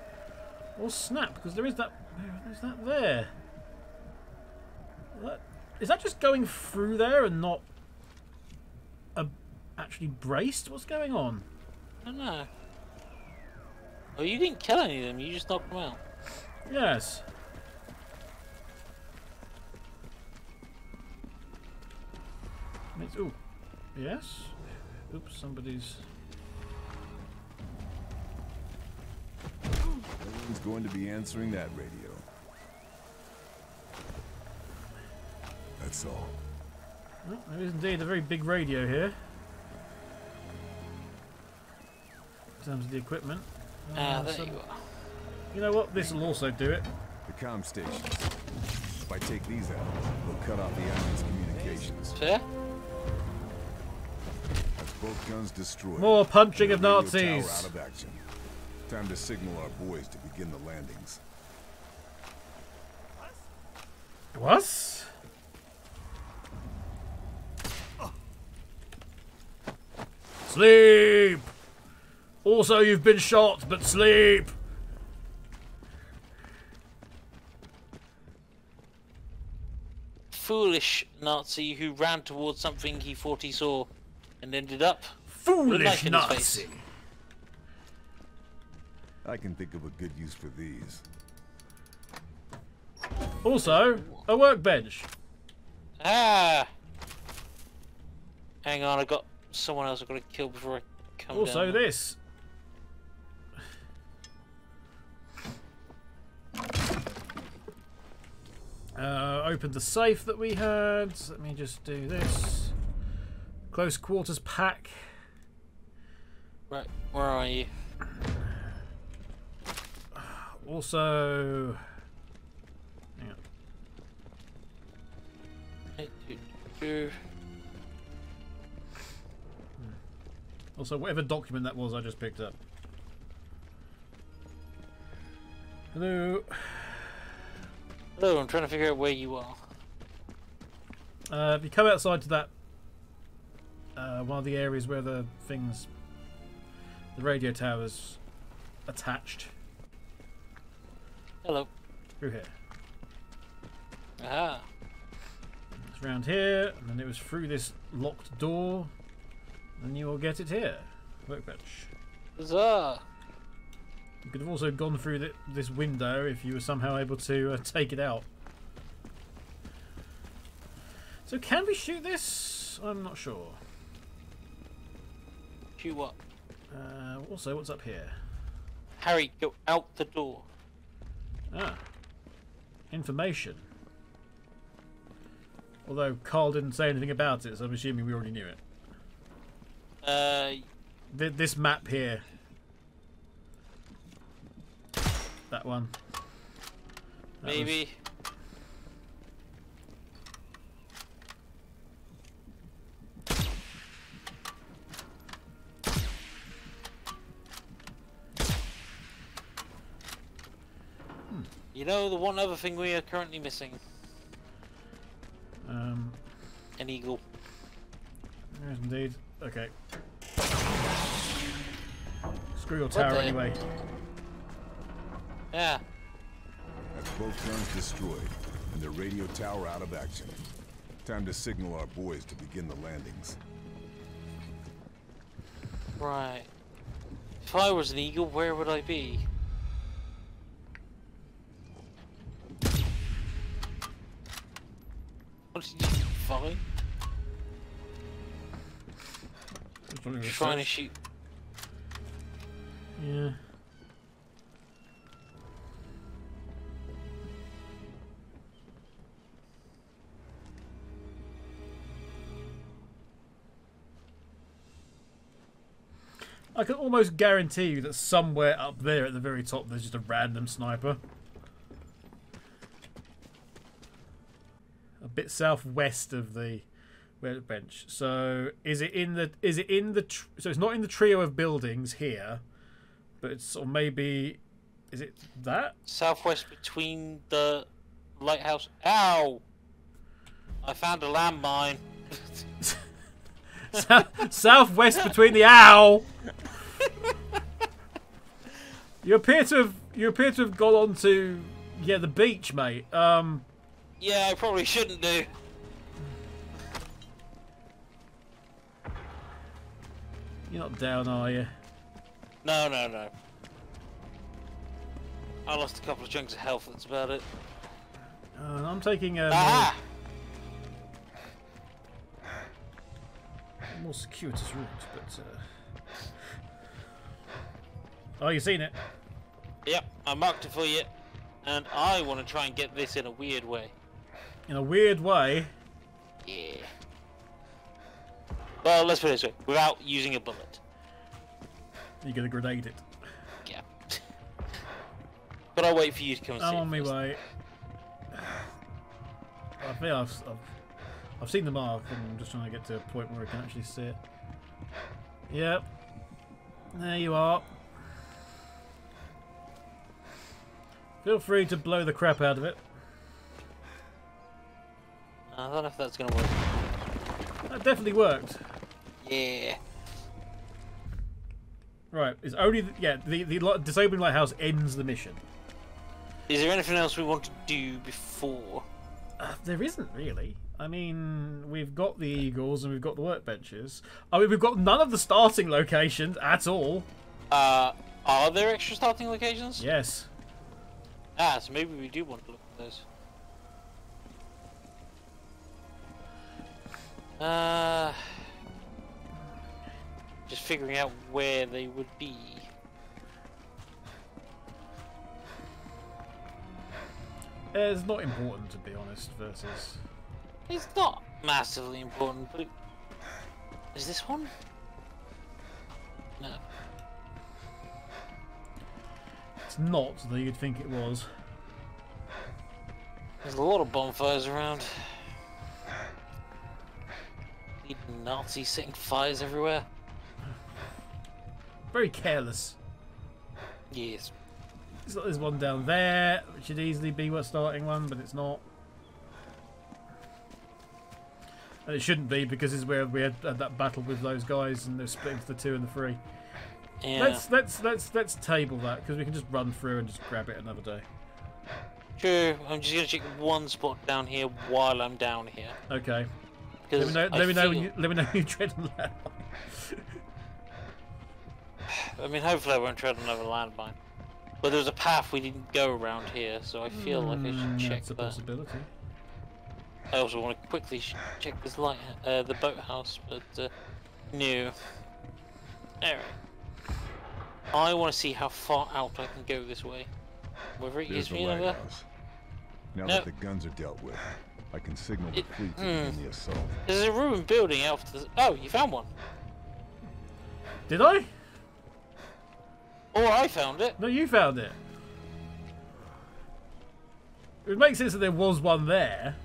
or snap, because there is that. There's that there. That is that just going through there and not actually braced? What's going on? I don't know. Oh, you didn't kill any of them. You just knocked them out. Yes. Ooh. Yes? Oops, somebody's... Everyone's going to be answering that radio. That's all. Well, there is indeed a very big radio here. In terms of the equipment. Ah, there you are. You know what? This will also do it. The comm stations. I take these out, we'll cut off the island's communications. Fair. That's both guns destroyed. More punching of Nazis. Out of action. Time to signal our boys to begin the landings. What? Sleep! Also, you've been shot, but sleep! Foolish Nazi who ran towards something he thought he saw and ended up... Foolish Nazi! I can think of a good use for these. Also, a workbench! Ah! Hang on, I got... someone else I've got to kill before I come down. Also this. Open the safe that we had. So let me just do this. Close quarters pack. Right, where are you? Also... hang on. 8, 2, 2. Also, whatever document that was, I just picked up. Hello. Hello, I'm trying to figure out where you are. If you come outside to that... one of the areas where the things... the radio tower's attached. Hello. Through here. Aha. It's round here, and then it was through this locked door. And you will get it here. Workbench. Huzzah! You could have also gone through this window if you were somehow able to take it out. So can we shoot this? I'm not sure. Shoot what? Also, what's up here? Harry, go out the door. Ah. Information. Although Karl didn't say anything about it, so I'm assuming we already knew it. This map here. That one. That maybe. Was... You know, the one other thing we are currently missing. An eagle. There is indeed. Okay. Screw your tower anyway. Yeah. That's both guns destroyed, and the radio tower out of action. Time to signal our boys to begin the landings. Right. If I was an eagle, where would I be? What did you find? Trying to shoot. Yeah. I can almost guarantee you that somewhere up there at the very top there's just a random sniper. A bit southwest of the bench. So so it's not in the trio of buildings here, but it's, or maybe is it that southwest between the lighthouse? Ow! I found a landmine. Southwest between the owl. You appear to have gone on to the beach, mate. Yeah, I probably shouldn't do. You're not down, are you? No, no, no. I lost a couple of chunks of health, that's about it. I'm taking a more circuitous route, but... Oh, you've seen it? Yep, I marked it for you. And I want to try and get this in a weird way. In a weird way? Yeah. Well, let's put it this way, without using a bullet. You're gonna grenade it. Yeah. But I'll wait for you to come and see. I'm on my way. I think I've seen the mark, and I'm just trying to get to a point where I can actually see it. Yep. There you are. Feel free to blow the crap out of it. I don't know if that's gonna work. That definitely worked. Yeah. Right, it's only the disabling lighthouse ends the mission. Is there anything else we want to do before? There isn't really. I mean, we've got the eagles and we've got the workbenches. I mean, we've got none of the starting locations at all. Are there extra starting locations? Yes. Ah, so maybe we do want to look at those. Just figuring out where they would be. It's not important, to be honest, versus... It's not massively important, but... Is this one? No. It's not, though you'd think it was. There's a lot of bonfires around. Need Nazis setting fires everywhere. Very careless. Yes. So there's one down there, which should easily be a starting one, but it's not. And it shouldn't be, because it's where we had that battle with those guys, and they're split into the 2 and the 3. Yeah. Let's table that, because we can just run through and just grab it another day. True. I'm just gonna check one spot down here while I'm down here. Okay. Let me know. Let me know when you tread on that line. I mean, hopefully I won't tread on another landmine. Well, there's a path we didn't go around here, so I feel like I should check that. That's a possibility. I also want to quickly check this light, the boathouse, but no. Anyway, I want to see how far out I can go this way. Whether it gives me another. Now that the guns are dealt with, I can signal the fleet to begin the assault. There's a ruined building after. Oh, you found one. Did I? Oh, I found it. No, you found it. It makes sense that there was one there.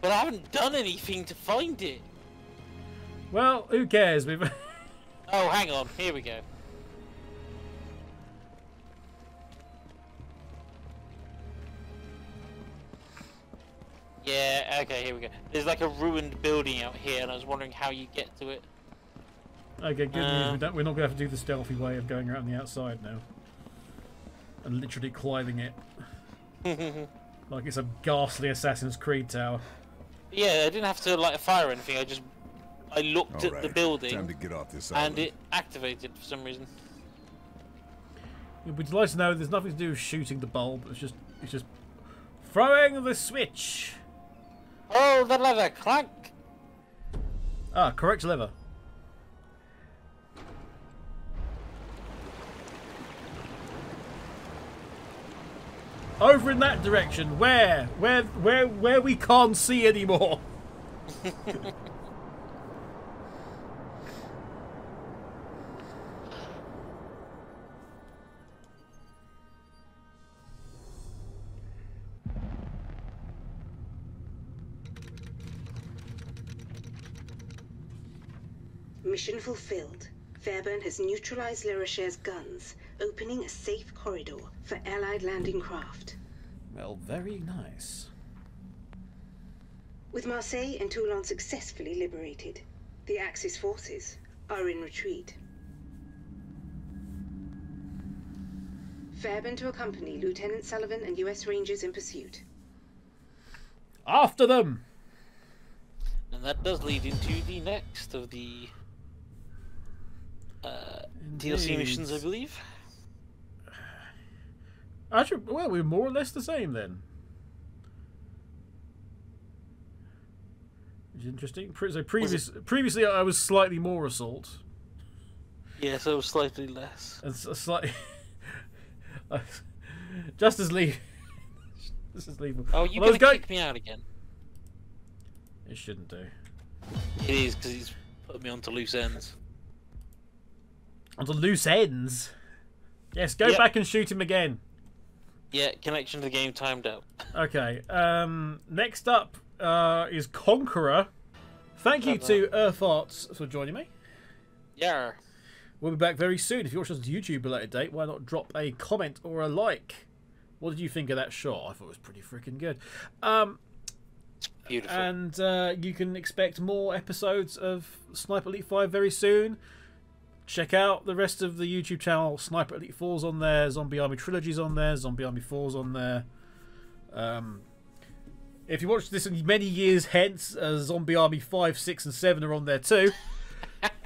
But I haven't done anything to find it. Well, who cares? We've... Oh, hang on. Here we go. Yeah, okay, here we go. There's like a ruined building out here, and I was wondering how you get to it. Okay, good news. We're not going to have to do the stealthy way of going around the outside now. And literally climbing it. Like it's a ghastly Assassin's Creed tower. Yeah, I didn't have to light a fire or anything. I looked at the building. Time to get off this island. And it activated for some reason. You'd like to know there's nothing to do with shooting the bulb. It's just throwing the switch. Oh, the lever clank. Ah, correct lever. Over in that direction, where we can't see anymore. Mission fulfilled. Fairburn has neutralized Le Rocher's guns, opening a safe corridor for Allied landing craft. Well, very nice. With Marseille and Toulon successfully liberated, the Axis forces are in retreat. Fairburn to accompany Lieutenant Sullivan and US Rangers in pursuit. After them! And that does lead into the next of the... DLC missions, I believe. Actually, well, we're more or less the same then. Which is interesting. So previously, I was slightly more assault. Yes, I was slightly less. And slightly. Just as leave. This is legal. Oh, you're gonna kick me out again? It shouldn't do. It is, because he's put me onto loose ends. Onto loose ends. Yes, go back and shoot him again. Yeah, connection to the game timed out. Okay, next up is Conqueror. Thank you to Earthearts for joining me. Yeah. We'll be back very soon. If you're watching this on YouTube at a later date, why not drop a comment or a like? What did you think of that shot? I thought it was pretty freaking good. Beautiful. And you can expect more episodes of Sniper Elite 5 very soon. Check out the rest of the YouTube channel. Sniper Elite 4's on there. Zombie Army Trilogy's on there. Zombie Army 4's on there. If you watch this in many years hence, Zombie Army 5, 6 and 7 are on there too.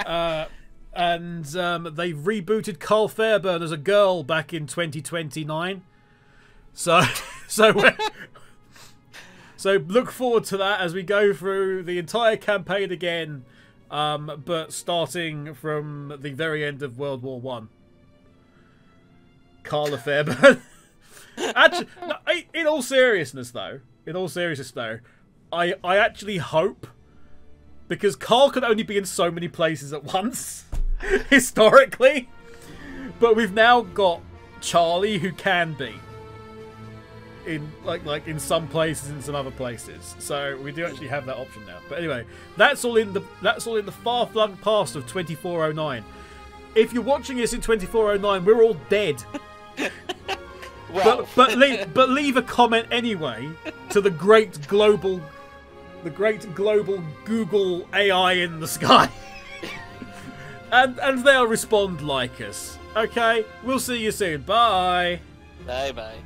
And they've rebooted Karl Fairburne as a girl back in 2029. So look forward to that as we go through the entire campaign again. But starting from the very end of World War I, Karl Fairburne. Actually, no, in all seriousness though, I actually hope, because Karl could only be in so many places at once historically, but we've now got Charlie who can be in like in some places, in some other places, so we do actually have that option now. But anyway, that's all in the far-flung past of 2409. If you're watching this in 2409, we're all dead. Well. but leave a comment anyway to the great global Google AI in the sky, and they'll respond like us. Okay, we'll see you soon. Bye. Bye.